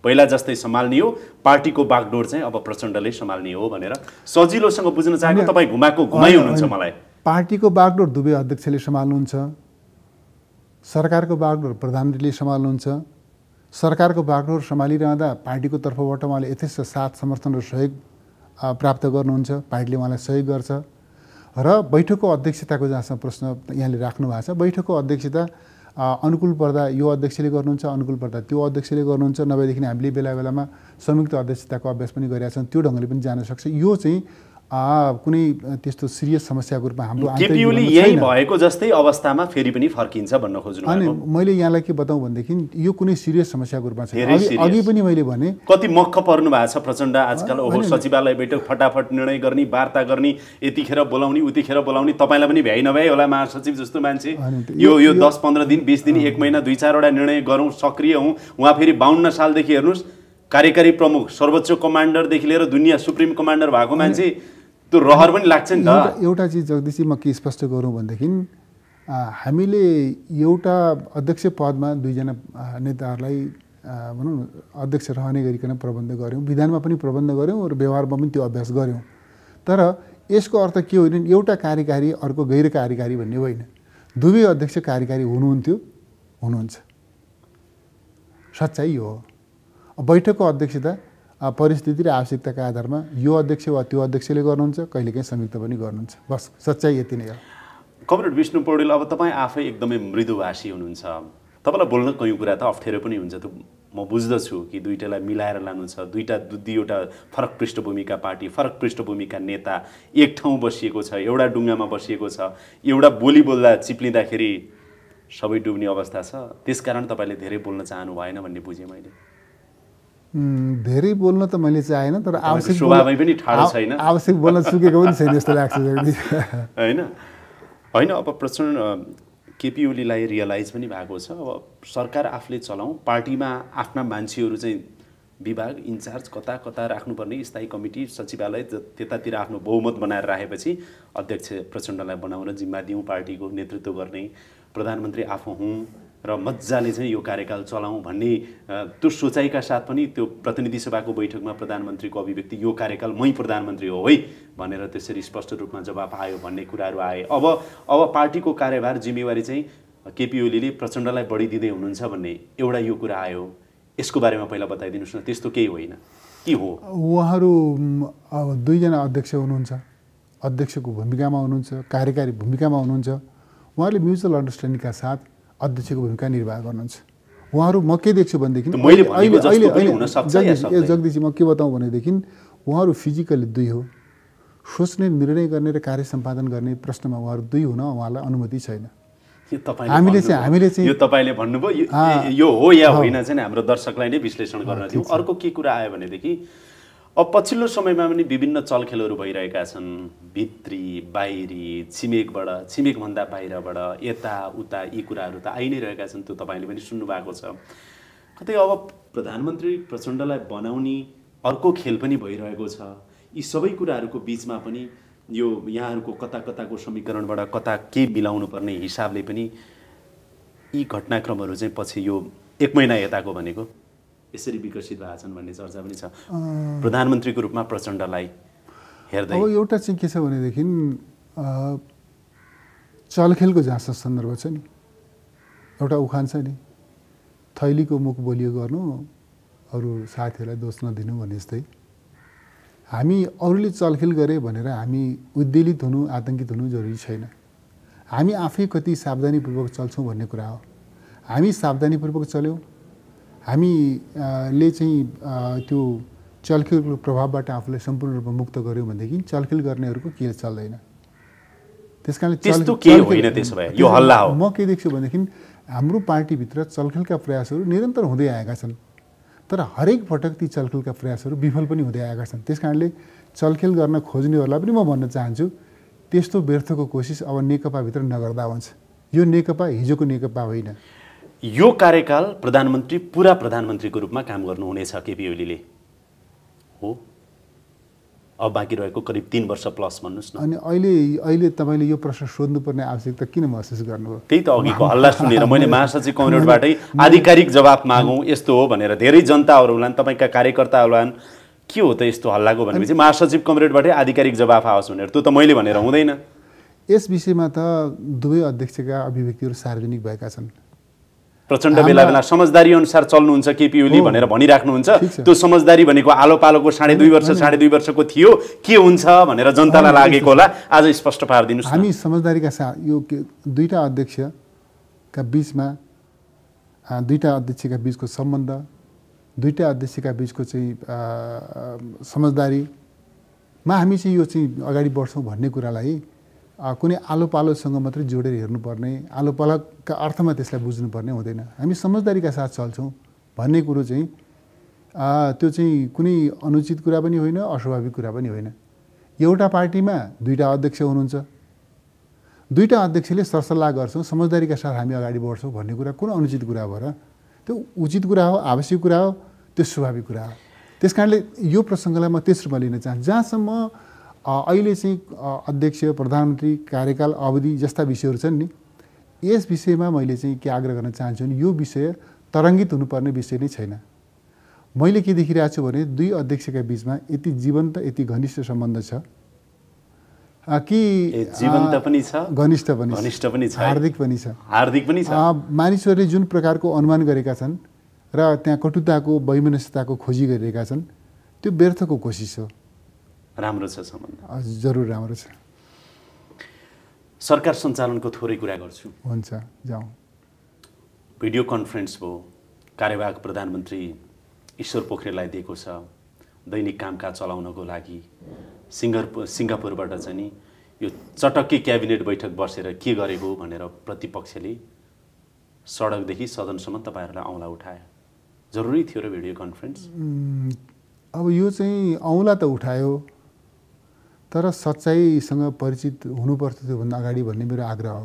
पहिला जस्तै सम्हाल्ने हो, पार्टीको बागडोर चाहिँ अब प्रचण्डले सम्हाल्ने हो भनेर सजिलोसँग बुझ्न चाहेको तपाई घुमाको घुमाइ हुनुहुन्छ। मलाई पार्टीको बागडोर दुवै अध्यक्षले सम्हाल्नुहुन्छ, सरकारको बागडोर प्रधानमन्त्रीले सम्हाल्नुहुन्छ। सरकारको बागडोर सम्हालिरहँदा पार्टीको तर्फबाट उहाँले यथेष्ट साथ समर्थन र सहयोग प्राप्त गर्नुहुन्छ, पार्टीले उहाँलाई सहयोग गर्छ। र बैठकको अध्यक्षताको जहाँसम्म प्रश्न यहाँले राख्नु भएको छ, बैठकको अध्यक्षता अनुकूल पर्दा यो अध्यक्षले गर्नुहुन्छ, अनुकूल पर्दा त्यो अध्यक्षले गर्नुहुन्छ, नभएदेखि हामीले बेला बेलामा संयुक्त अध्यक्षताको अभ्यास पनि गरेका छौँ, त्यो ढङ्गले पनि जान सक्छ। यो चाहिँ कुनै त्यस्तो सिरियस समस्याको रूपमा हाम्रो केपी ओली यही भएको जस्तै अवस्थामा फेरि पनि फर्किन्छ भन्न खोज्नु भएको। मैले यहाँलाई के बताऊँ भनेदेखि यो कुनै सिरियस समस्याको रूपमा छैन। अघि पनि मैले भने कति मक्ख पर्नु भएको छ प्रचण्ड आजकल। ओहो सचिवालय बैठक फटाफट निर्णय गर्ने, वार्ता गर्ने, यतिखेर बोलाउने उतिखेर बोलाउने। तपाईँलाई पनि भ्याइ नभ्याइ होला महासचिव जस्तो मान्छे, यो 10-15 दिन 20 दिन 1 महिना 2-4 वटा निर्णय गरौँ, सक्रिय हौँ। उहाँ फेरि 52 सालदेखि हेर्नुहोस् कार्यकारी प्रमुख सर्वोच्च कमान्डरदेखि लिएर दुनियाँ सुप्रिम कमान्डर भएको मान्छे, त्यो रहर पनि लाग्छ नि त। एउटा चिज जगदीशी म के स्पष्ट गरौँ भनेदेखि हामीले एउटा अध्यक्ष पदमा 2जना नेताहरूलाई भनौँ अध्यक्ष रहने गरिकन प्रबन्ध गऱ्यौँ, विधानमा पनि प्रबन्ध गऱ्यौँ र व्यवहारमा पनि त्यो अभ्यास गऱ्यौँ। तर यसको अर्थ के होइन भने एउटा कार्यकारी अर्को गैर कार्यकारी भन्ने होइन, दुवै अध्यक्ष कार्यकारी हुनुहुन्छ। सच्चाइ यो हो। बैठकको अध्यक्षता परिस्थिति र आवश्यकताका आधारमा यो अध्यक्ष वा त्यो अध्यक्षले गर्नुहुन्छ, कहिलेकाहीँ संयुक्त पनि गर्नुहुन्छ। बस सच्चाइ यति नै हो। कमरेड विष्णु पौडेल, अब तपाईँ आफै एकदमै मृदुभाषी हुनुहुन्छ, तपाईँलाई बोल्न कयौँ कुरा त अप्ठ्यारो पनि हुन्छ। त्यो म बुझ्दछु कि दुईटालाई मिलाएर लानुहुन्छ, दुईवटा फरक पृष्ठभूमिका पार्टी, फरक पृष्ठभूमिका नेता एक ठाउँ बसिएको छ, एउटा डुङ्गामा बसिएको छ, एउटा बोली बोल्दा चिप्लिँदाखेरि सबै डुब्ने अवस्था छ। त्यसकारण तपाईँले धेरै बोल्न चाहनु भएन भन्ने बुझेँ मैले। धेरै बोल्न त मैले चाहेन, तर आवश्यक बोल्न सुकेको पनि छैन जस्तो लाग्छ होइन। अब प्रचण्ड केपी ओलीलाई रियलाइज पनि भएको छ, अब सरकार आफूले चलाउँ, पार्टीमा आफ्ना मान्छेहरू चाहिँ विभाग इन्चार्ज कता कता राख्नुपर्ने, स्थायी कमिटी सचिवालय त्यतातिर आफ्नो बहुमत बनाएर राखेपछि अध्यक्ष प्रचण्डलाई बनाउन जिम्मा दिउँ, पार्टीको नेतृत्व गर्ने, प्रधानमन्त्री आफू हुँ र मजाले चाहिँ यो कार्यकाल चलाउँ भन्ने त्यो सोचाइका साथ पनि त्यो प्रतिनिधि सभाको बैठकमा प्रधानमन्त्रीको अभिव्यक्ति यो कार्यकाल मै प्रधानमन्त्री हो है भनेर त्यसरी स्पष्ट रूपमा जवाफ आयो भन्ने कुराहरू आए। अब पार्टीको कार्यभार जिम्मेवारी चाहिँ केपी ओलीले प्रचण्डलाई बढी दिँदै हुनुहुन्छ भन्ने एउटा यो कुरा आयो, यसको बारेमा पहिला बताइदिनुहोस् न। त्यस्तो केही होइन कि हो, उहाँहरू अब 2जना अध्यक्ष हुनुहुन्छ, अध्यक्षको भूमिकामा हुनुहुन्छ, कार्यकारी भूमिकामा हुनुहुन्छ। उहाँहरूले म्युचुअल अन्डरस्ट्यान्डिङका साथ अध्यक्षको भूमिका निर्वाह गर्नुहुन्छ। उहाँहरू म के देख्छु भनेदेखि जगदीशी म के बताऊँ भनेदेखि उहाँहरू फिजिकली 2 हो, सोच्ने, निर्णय गर्ने र कार्य सम्पादन गर्ने प्रश्नमा उहाँहरू 2 हुन उहाँलाई अनुमति छैन। हामीले चाहिँ यो तपाईँले भन्नुभयो, यो हो या होइन चाहिँ हाम्रो दर्शकलाई नै विश्लेषण गर्न दिउँ। अर्को के कुरा आयो भनेदेखि अब पछिल्लो समयमा पनि विभिन्न चलखेलहरू भइरहेका छन्, भित्री बाहिरी, छिमेकबाट छिमेकभन्दा बाहिरबाट यताउता यी कुराहरू त आइ नै रहेका छन्, त्यो तपाईँले पनि सुन्नुभएको छ। कतै अब प्रधानमन्त्री प्रचण्डलाई बनाउने अर्को खेल पनि भइरहेको छ। यी सबै कुराहरूको बिचमा पनि यो यहाँहरूको कता कताको समीकरणबाट कता के मिलाउनु पर्ने हिसाबले पनि यी घटनाक्रमहरू चाहिँ पछि यो 1 महिना यताको भनेको यसरी विकसित भएको छन् भन्ने चर्चा पनि छ। प्रधानमन्त्रीको रूपमा प्रचण्डलाई हेर्दै अब एउटा चाहिँ के छ भनेदेखि चलखेलको जहाँसम्म सन्दर्भ छ नि, एउटा उखान छ नि, थैलीको मुख बोलियो गर्नु, अरू साथीहरूलाई दोष नदिनु भने जस्तै। हामी अरूले चलखेल गरे भनेर हामी उद्वेलित हुनु, आतङ्कित हुनु जरुरी छैन। हामी आफै कति सावधानीपूर्वक चल्छौँ भन्ने कुरा हो। हामी सावधानीपूर्वक चल्यौँ, हामीले चाहिँ त्यो चलखेलको प्रभावबाट आफूलाई सम्पूर्ण रूपमा मुक्त गऱ्यौँ भनेदेखि चलखेल गर्नेहरूको के चल्दैन। त्यस कारणले म के देख्छु भनेदेखि हाम्रो पार्टीभित्र चलखेलका प्रयासहरू निरन्तर हुँदै आएका छन्, तर हरेक पटक ती चलखेलका प्रयासहरू विफल पनि हुँदै आएका छन्। त्यस कारणले चलखेल गर्न खोज्नेहरूलाई पनि म भन्न चाहन्छु, त्यस्तो व्यर्थको कोसिस अब नेकपाभित्र नगर्दा हुन्छ। यो नेकपा हिजोको नेकपा होइन। यो कार्यकाल प्रधानमन्त्री पुरा प्रधानमन्त्रीको रूपमा काम गर्नुहुनेछ केपी ओलीले, हो अब बाँकी रहेको करिब 3 वर्ष प्लस भन्नुस् न। अनि अहिले अहिले तपाईले यो प्रश्न सोध्नुपर्ने आवश्यकता किन महसुस गर्नुभयो? त्यही त अघिको हल्ला सुनेर मैले महासचिव कमरेडबाटै आधिकारिक जवाब मागौँ यस्तो हो भनेर धेरै जनताहरू हुलान्, तपाईका कार्यकर्ताहरू हुलान्, के हो त यस्तो हल्लाको भनेपछि महासचिव कमरेडबाटै आधिकारिक जवाब आओस् भनेर, त्यो त मैले भनेर हुँदैन। यस विषयमा त दुवै अध्यक्षका अभिव्यक्तिहरू सार्वजनिक भएका छन्। प्रचण्ड बेला बेला समझदारी अनुसार चल्नुहुन्छ केपी ओली भनेर भनिराख्नुहुन्छ, त्यो समझदारी भनेको आलो पालोको 2.5 वर्ष 2.5 वर्षको थियो, के हुन्छ भनेर जनतालाई लागेको होला, आज स्पष्ट पारिदिनुहोस्। हामी समझदारीका साथ यो दुईटा अध्यक्षका बीचमा दुईटा अध्यक्षका बीचको चाहिँ समझदारीमा हामी चाहिँ यो चाहिँ अगाडि बढ्छौँ भन्ने कुरालाई कुनै आलो पालोसँग मात्रै जोडेर हेर्नुपर्ने, आलो पालोका अर्थमा त्यसलाई बुझ्नुपर्ने हुँदैन। हामी समझदारीका साथ चल्छौँ भन्ने कुरो चाहिँ त्यो चाहिँ कुनै अनुचित कुरा पनि होइन, अस्वाभाविक कुरा पनि होइन। एउटा पार्टीमा दुईटा अध्यक्ष हुनुहुन्छ, दुईटा अध्यक्षले सरसल्लाह गर्छौँ, समझदारीका साथ हामी अगाडि बढ्छौँ भन्ने कुरा कुन अनुचित कुरा हो र? त्यो उचित कुरा हो, आवश्यक कुरा हो, त्यो स्वाभाविक कुरा हो। त्यस कारणले यो प्रसङ्गलाई म त्यस रूपमा लिन चाहन्छु। जहाँसम्म अहिले चाहिँ अध्यक्ष प्रधानमन्त्री कार्यकाल अवधि जस्ता विषयहरू छन् नि, यस विषयमा मैले चाहिँ के आग्रह गर्न चाहन्छु भने यो विषय तरङ्गित हुनुपर्ने विषय नै छैन। मैले के देखिरहेको छु भने दुई अध्यक्षका बीचमा यति जीवन्त यति घनिष्ठ सम्बन्ध छ कि जीवन्त पनि छ, घनिष्ठ पनि छ, हार्दिक पनि छ। मानिसहरूले जुन प्रकारको अनुमान गरेका छन् र त्यहाँ कटुताको वैमनस्यताको खोजी गरिरहेका छन्, त्यो व्यर्थको कोसिस हो। राम्रो छ सम्बन्ध, जरुर राम्रो छ। सरकार सञ्चालनको थोरै कुरा गर्छु। हुन्छ, जाउँ। भिडियो कन्फरेन्स भयो, कार्यवाहक प्रधानमन्त्री ईश्वर पोखरेललाई दिएको छ, दैनिक कामकाज चलाउनको लागि सिङ्गापुरबाट चाहिँ नि यो चटक्कै क्याबिनेट बैठक बसेर के गरेको भनेर प्रतिपक्षले सडकदेखि सदनसम्म तपाईँहरूलाई औँला उठायो। जरुरी थियो र भिडियो कन्फरेन्स? अब यो चाहिँ औँला त उठायो, तर सच्चाइसँग परिचित हुनुपर्छ त्योभन्दा अगाडि भन्ने मेरो आग्रह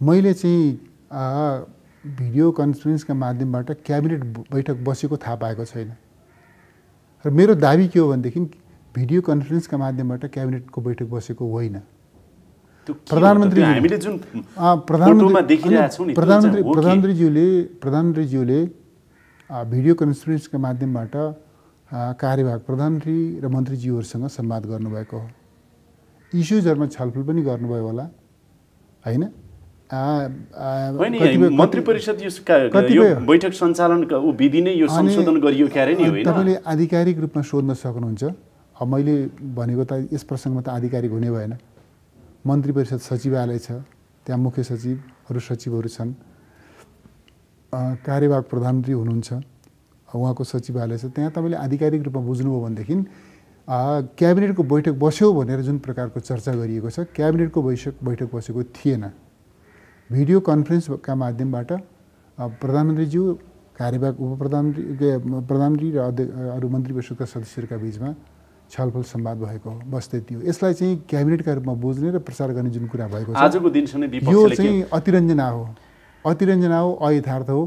हो। मैले चाहिँ भिडियो कन्फरेन्सका माध्यमबाट क्याबिनेट बैठक बसेको थाहा पाएको छैन र मेरो दाबी के हो भनेदेखि भिडियो कन्फरेन्सका माध्यमबाट क्याबिनेटको बैठक बसेको होइन। प्रधानमन्त्रीज्यूले भिडियो कन्फरेन्सका माध्यमबाट कार्यवाहक प्रधानमन्त्री र मन्त्रीज्यूहरूसँग संवाद गर्नुभएको हो, इस्युजहरूमा छलफल पनि गर्नुभयो होला, होइन? मन्त्री परिषद यो बैठक सञ्चालनको विधि नै यो संशोधन गरियो क्यारे नि होइन? तपाईले आधिकारिक रूपमा सोध्न सक्नुहुन्छ। अब मैले भनेको त यस प्रसङ्गमा त आधिकारिक हुने भएन। मन्त्री परिषद सचिवालय छ, त्यहाँ मुख्य सचिवहरू सचिवहरू छन्, कार्यवाहक प्रधानमन्त्री हुनुहुन्छ, उहाँको सचिवालय छ, त्यहाँ तपाईँले आधिकारिक रूपमा बुझ्नुभयो भनेदेखि क्याबिनेटको बैठक बस्यो भनेर जुन प्रकारको चर्चा गरिएको छ, क्याबिनेटको बैठक बसेको थिएन। भिडियो कन्फरेन्सका माध्यमबाट प्रधानमन्त्रीज्यू, कार्यवाहक प्रधानमन्त्री र अरू मन्त्री परिषदका सदस्यहरूका बिचमा छलफल संवाद भएको हो, बस्दै थियो। यसलाई चाहिँ क्याबिनेटका रूपमा बुझ्ने र प्रसार गर्ने जुन कुरा भएको छ, आजको दिनसम्म यो चाहिँ अतिरञ्जना हो, अयथार्थ हो।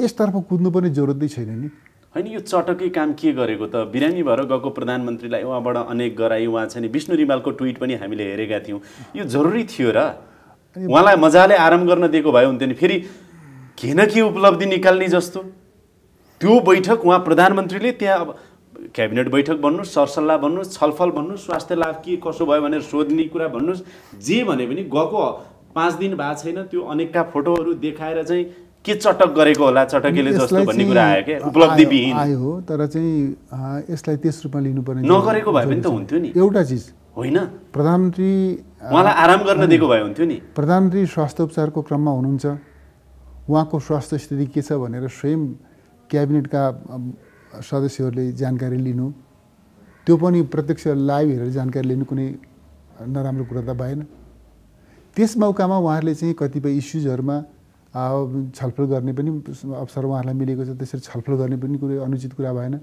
यसतर्फ कुद्नुपर्ने जरुरत नै छैन नि, होइन? यो चटकै काम के गरेको त? बिरामी भएर गएको प्रधानमन्त्रीलाई उहाँबाट अनेक गराई, उहाँ चाहिँ विष्णु रिमालको ट्विट पनि हामीले हेरेका थियौँ। यो जरुरी थियो र? उहाँलाई मजाले आराम गर्न दिएको भए हुन्थ्यो नि। फेरि के न के उपलब्धि निकाल्ने जस्तो त्यो बैठक उहाँ प्रधानमन्त्रीले त्यहाँ, अब क्याबिनेट बैठक भन्नुहोस्, सरसल्लाह भन्नुहोस्, छलफल भन्नुहोस्, स्वास्थ्य लाभ के कसो भयो भनेर सोध्ने कुरा भन्नुहोस्, जे भने पनि गएको 5 दिन भएको छैन, त्यो अनेकका फोटोहरू देखाएर चाहिँ के चटक गरेको होला, चटकेले जस्तो भन्ने कुरा आयो के? उपलब्धि विहीन आयो, तर चाहिँ यसलाई त्यस रूपमा लिनुपर्ने नगरेको भए पनि त हुन्थ्यो नि, एउटा चीज होइन? प्रधानमन्त्री उहाँलाई आराम गर्न दिएको भए हुन्थ्यो नि। प्रधानमन्त्री स्वास्थ्य उपचारको क्रममा हुनुहुन्छ, उहाँको स्वास्थ्य स्थिति के छ भनेर स्वयं क्याबिनेटका सदस्यहरूले जानकारी लिनु, त्यो पनि प्रत्यक्ष लाइभ हेरेर जानकारी लिनु कुनै नराम्रो कुरा त भएन। त्यस मौकामा उहाँहरूले चाहिँ कतिपय इस्युजहरूमा छलफल गर्ने पनि अवसर उहाँहरूलाई मिलेको छ, त्यसरी छलफल गर्ने पनि कुनै अनुचित कुरा भएन।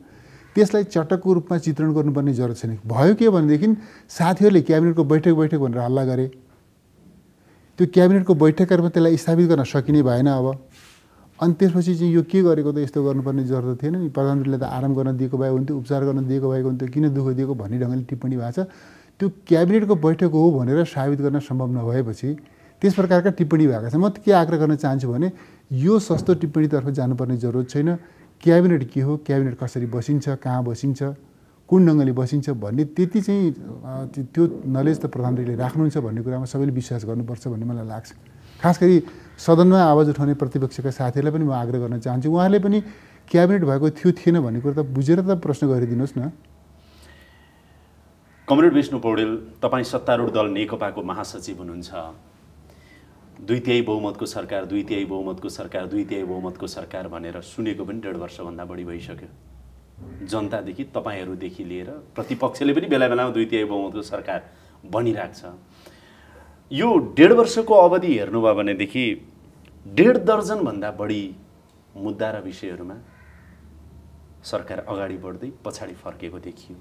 त्यसलाई चटकको रूपमा चित्रण गर्नुपर्ने जरुरत छैन। भयो के भनेदेखि साथीहरूले क्याबिनेटको बैठक भनेर हल्ला गरे, त्यो क्याबिनेटको बैठकहरूमा त्यसलाई स्थापित गर्न सकिने भएन। अब अनि त्यसपछि चाहिँ यो के गरेको त यस्तो गर्नुपर्ने जरुरत थिएन नि, प्रधानमन्त्रीले त आराम गर्न दिएको भए हुन्थ्यो, उपचार गर्न दिएको भए हुन्थ्यो, किन दुःख दिएको भन्ने ढङ्गले टिप्पणी भएको छ। त्यो क्याबिनेटको बैठक हो भनेर साबित गर्न सम्भव नभएपछि त्यस प्रकारका टिप्पणी भएका छन्। म के आग्रह गर्न चाहन्छु भने यो सस्तो टिप्पणीतर्फ जानुपर्ने जरुरत छैन। क्याबिनेट के हो, क्याबिनेट कसरी बसिन्छ, कहाँ बसिन्छ, कुन ढङ्गले बसिन्छ भन्ने त्यति चाहिँ त्यो नलेज त प्रधानमन्त्रीले राख्नुहुन्छ भन्ने कुरामा सबैले विश्वास गर्नुपर्छ भन्ने मलाई लाग्छ। खास गरी सदनमा आवाज उठाउने प्रतिपक्षका साथीहरूलाई पनि म आग्रह गर्न चाहन्छु, उहाँले पनि क्याबिनेट भएको थियो थिएन भन्ने कुरा त बुझेर त प्रश्न गरिदिनुहोस् न। कमरेड विष्णु पौडेल, तपाईँ सत्तारूढ दल नेकपाको महासचिव हुनुहुन्छ। दुई तिहाई बहुमतको सरकार भनेर सुनेको पनि 1.5 वर्षभन्दा बढी भइसक्यो। जनतादेखि तपाईंहरुदेखि लिएर प्रतिपक्षले पनि बेला बेलामा 2/3 बहुमतको सरकार बनिराख्छ। यो 1.5 वर्षको अवधि हेर्नुभयो भनेदेखि 1.5 दर्जनभन्दा बढी मुद्दा र विषयहरूमा सरकार अगाडि बढ्दै पछाडि फर्केको देखियो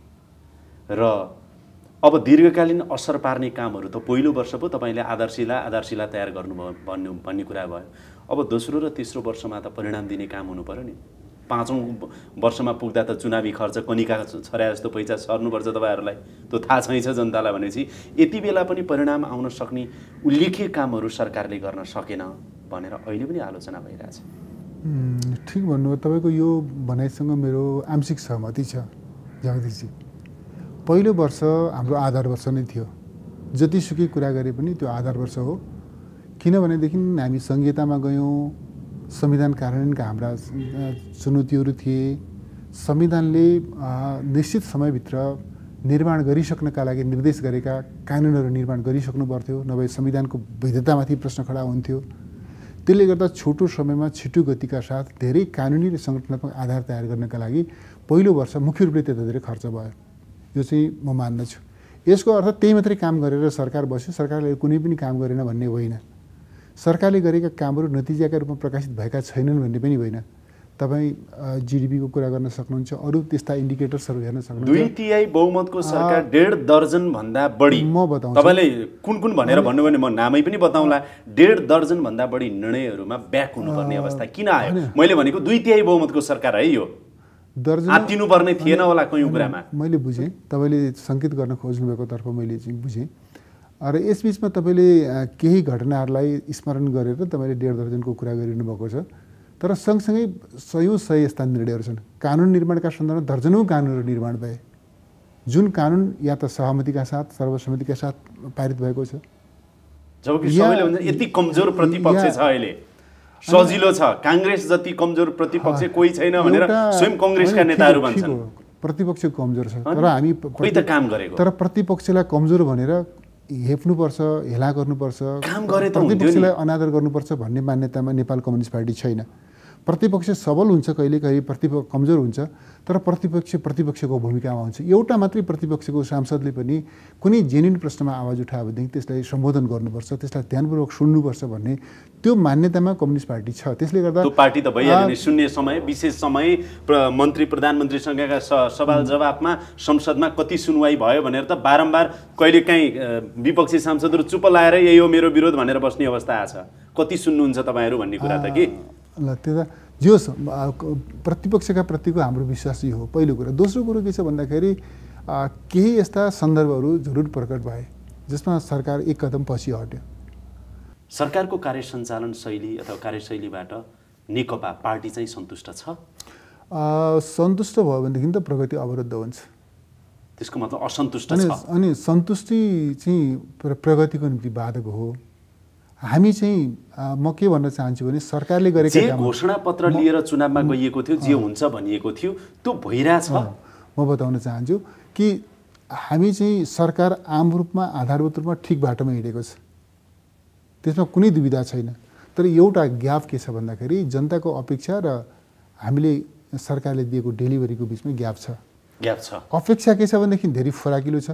र अब दीर्घकालीन असर पार्ने कामहरू त पहिलो वर्ष पो तपाईँले आधारशिला तयार गर्नुभयो भन्ने कुरा भयो। अब दोस्रो र तेस्रो वर्षमा त परिणाम दिने काम हुनु पर्यो नि। 5औं वर्षमा पुग्दा त चुनावी खर्च कनिका छर्या जस्तो पैसा सर्नुपर्छ तपाईँहरूलाई, त्यो थाहा छैन जनतालाई। भनेपछि यति बेला पनि परिणाम आउन सक्ने उल्लेख्य कामहरू सरकारले गर्न सकेन भनेर अहिले पनि आलोचना भइरहेछ। ठिक भन्नुभयो, तपाईँको यो भनाइसँग मेरो आंशिक सहमति छ जगदीशजी। पहिलो वर्ष हाम्रो आधार वर्ष नै थियो, जतिसुकै कुरा गरे पनि त्यो आधार वर्ष हो। किनभनेदेखि हामी संहितामा गयौँ, संविधान कार्यान्वयनका हाम्रा चुनौतीहरू थिए, संविधानले निश्चित समयभित्र निर्माण गरिसक्नका लागि निर्देश गरेका कानुनहरू निर्माण गरिसक्नु पर्थ्यो, नभए संविधानको वैधतामाथि प्रश्न खडा हुन्थ्यो। त्यसले गर्दा छोटो समयमा छिटो गतिका साथ धेरै कानुनी र संगठनात्मक आधार तयार गर्नका लागि पहिलो वर्ष मुख्य रूपले त्यतातिर खर्च भयो, यो चाहिँ म मान्दछु। यसको अर्थ त्यही मात्रै काम गरेर सरकार बस्यो, सरकारले कुनै पनि काम गरेन भन्ने होइन। सरकारले गरेका कामहरू नतिजाका रूपमा प्रकाशित भएका छैनन् भन्ने पनि होइन। तपाईँ जिडिपीको कुरा गर्न सक्नुहुन्छ, अरू त्यस्ता इन्डिकेटर्सहरू हेर्न सक्नुहुन्छ। 2/3 बहुमतको सरकार 1.5 दर्जनभन्दा बढी, म बताउँछु तपाईँलाई कुन कुन भनेर भन्नुभयो भने म नामै पनि बताउँला। 1.5 दर्जनभन्दा बढी निर्णयहरूमा ब्याक हुनुपर्ने अवस्था किन आयो? मैले भनेको 2/3 बहुमतको सरकार है, यो दर्जन तिनुपर्ने थिएन होला कयौँ कुरामा। मैले बुझेँ तपाईँले सङ्केत गर्न खोज्नुभएको तर्फ मैले चाहिँ बुझेँ। र यसबिचमा तपाईँले केही घटनाहरूलाई स्मरण गरेर तपाईँले 1.5 दर्जनको कुरा गरिनु भएको छ, तर सँगसँगै 100 यस्ता निर्णयहरू छन्। कानुन निर्माणका सन्दर्भमा दर्जनौँ कानुनहरू निर्माण भए, जुन कानुन या त सहमतिका साथ सर्वसम्मतिका साथ पारित भएको छ। जबकि सबैले भन्छ यति कमजोर प्रतिपक्ष छ अहिले, सजिलो छ, काङ्ग्रेस जति कमजोर प्रतिपक्ष कोही छैन भनेर स्वयं काङ्ग्रेसका नेताहरू भन्छन्। प्रतिपक्ष कमजोर छ तर हामी कोही त काम गरेको, तर प्रतिपक्षलाई कमजोर भनेर हेप्नुपर्छ, हेला गर्नुपर्छ, प्रतिपक्षलाई अनादर गर्नुपर्छ भन्ने मान्यतामा नेपाल कम्युनिस्ट पार्टी छैन। प्रतिपक्ष सबल हुन्छ, कहिले कहिले प्रतिपक्ष कमजोर हुन्छ, तर प्रतिपक्ष प्रतिपक्षको भूमिकामा हुन्छ। एउटा मात्रै प्रतिपक्षको सांसदले पनि कुनै जेन्युन प्रश्नमा आवाज उठायो भनेदेखि त्यसलाई सम्बोधन गर्नुपर्छ, त्यसलाई ध्यानपूर्वक सुन्नुपर्छ भन्ने त्यो मान्यतामा कम्युनिस्ट पार्टी छ। त्यसले गर्दा त्यो पार्टी त भइहाल्यो नि, शून्य समय, विशेष समय, मन्त्री प्रधानमन्त्रीसँगका सवाल जवाफमा संसदमा कति सुनवाई भयो भनेर त बारम्बार कहिलेकाहीँ विपक्षी सांसदहरू चुप लाएर यही हो मेरो विरोध भनेर बस्ने अवस्था आछ। कति सुन्नुहुन्छ तपाईँहरू भन्ने कुरा त के ल। त्यो त जो प्रतिपक्षका प्रतिको हाम्रो विश्वास यो हो, पहिलो कुरा। दोस्रो कुरो के छ भन्दाखेरि केही यस्ता सन्दर्भहरू जरुर प्रकट भए जसमा सरकार एक कदम पछि हट्यो। सरकारको कार्य सञ्चालन शैली अथवा कार्यशैलीबाट नेकपा पार्टी चाहिँ सन्तुष्ट छ? सन्तुष्ट भयो भनेदेखि त प्रगति अवरुद्ध हुन्छ, त्यसको मतलब असन्तुष्ट छ। अनि सन्तुष्टि चाहिँ प्रगतिको निम्ति बाधक हो। हामी चाहिँ म के भन्न चाहन्छु भने सरकारले गरेका जे घोषणा पत्र लिएर चुनावमा गइएको थियो, जे हुन्छ भनिएको थियो त्यो भइरहेछ। म बताउन चाहन्छु कि हामी चाहिँ सरकार आम रूपमा आधारभूत रूपमा ठिक बाटोमा हिँडेको छ, त्यसमा कुनै दुविधा छैन। तर एउटा ग्याप के छ भन्दाखेरि जनताको अपेक्षा र हामीले सरकारले दिएको डेलिभरीको बिचमा ग्याप छ। अपेक्षा के छ भनेदेखि धेरै फराकिलो छ।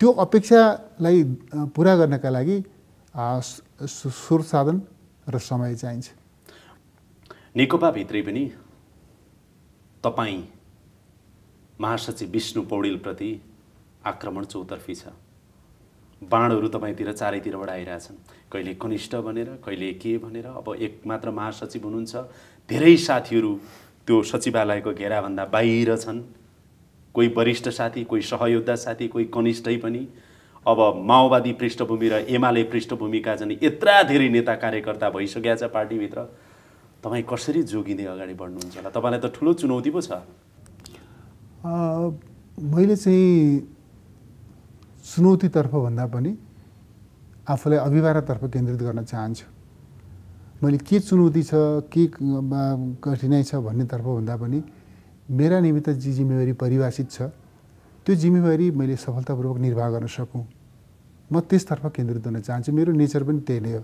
त्यो अपेक्षालाई पुरा गर्नका लागि स्रोत साधन र समय चाहिन्छ। नेकपाभित्रै पनि तपाईँ महासचिव विष्णु पौडेलप्रति आक्रमण चौतर्फी छ। बाणहरू तपाईतिर चारैतिरबाट आइराछन्, कहिले कनिष्ठ भनेर कहिले के भनेर। अब एक मात्र महासचिव हुनुहुन्छ, धेरै साथीहरू त्यो सचिवालयको घेराभन्दा बाहिर छन्, कोही वरिष्ठ साथी, कोही सहयोद्धा साथी, कोही कनिष्ठै पनि। अब माओवादी पृष्ठभूमि र एमाले पृष्ठभूमिका झन् यत्रा धेरै नेता कार्यकर्ता भइसकेका छ पार्टीभित्र, तपाई कसरी जोगिँदै अगाडि बढ्नुहुन्छ होला? तपाईलाई त ठूलो चुनौती पो छ। मैले चाहिँ चुनौतीतर्फ भन्दा पनि आफूलाई अभिभावकतर्फ केन्द्रित गर्न चाहन्छु। मैले के चुनौती छ, के कठिनाई छ भन्नेतर्फ भन्दा पनि मेरा निमित्त जी जिम्मेवारी परिभाषित छ त्यो जिम्मेवारी मैले सफलतापूर्वक निर्वाह गर्न सकूँ, म त्यसतर्फ केन्द्रित हुन चाहन्छु। मेरो नेचर पनि त्यही नै हो।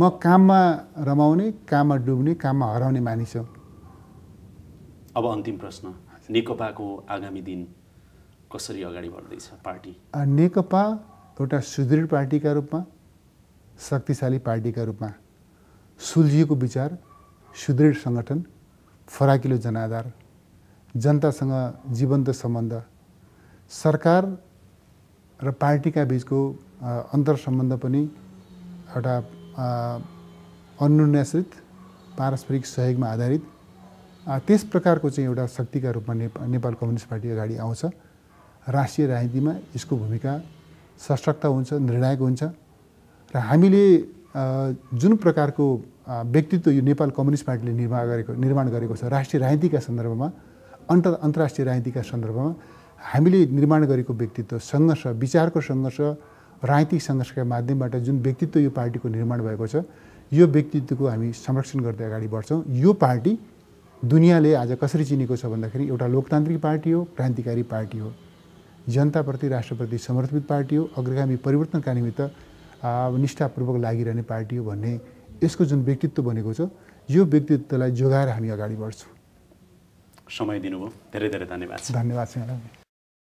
म काममा रमाउने, काममा डुब्ने, काममा हराउने मानिस हो। अब अन्तिम प्रश्न, नेकपाको आगामी दिन कसरी अगाडि बढ्दैछ पार्टी? नेकपा एउटा सुदृढ पार्टीका रूपमा, शक्तिशाली पार्टीका रूपमा, सुलझिएको विचार, सुदृढ सङ्गठन, फराकिलो जनाधार, जनतासँग जीवन्त सम्बन्ध, सरकार र पार्टीका बीचको अन्तरसम्बन्ध पनि एउटा अनुन्यासित पारस्परिक सहयोगमा आधारित त्यस प्रकारको चाहिँ एउटा शक्तिका रूपमा नेपाल कम्युनिस्ट पार्टी अगाडि आउँछ। राष्ट्रिय राजनीतिमा यसको भूमिका सशक्त हुन्छ, निर्णायक हुन्छ र हामीले जुन प्रकारको व्यक्तित्व यो नेपाल कम्युनिस्ट पार्टीले निर्माण गरेको छ राष्ट्रिय राजनीतिका सन्दर्भमा, अन्तर्राष्ट्रिय राजनीतिका सन्दर्भमा हामीले निर्माण गरेको व्यक्तित्व, सङ्घर्ष, विचारको सङ्घर्ष, राजनीतिक सङ्घर्षका माध्यमबाट जुन व्यक्तित्व यो पार्टीको निर्माण भएको छ यो व्यक्तित्वको हामी संरक्षण गर्दै अगाडि बढ्छौँ। यो पार्टी दुनियाँले आज कसरी चिनेको छ भन्दाखेरि एउटा लोकतान्त्रिक पार्टी हो, क्रान्तिकारी पार्टी हो, जनताप्रति राष्ट्रप्रति समर्पित पार्टी हो, अग्रगामी परिवर्तनका निमित्त निष्ठापूर्वक लागिरहने पार्टी हो भन्ने यसको जुन व्यक्तित्व बनेको छ यो व्यक्तित्वलाई जोगाएर हामी अगाडि बढ्छौँ। समय दिनुभयो, धेरै धेरै धन्यवाद। धन्यवाद।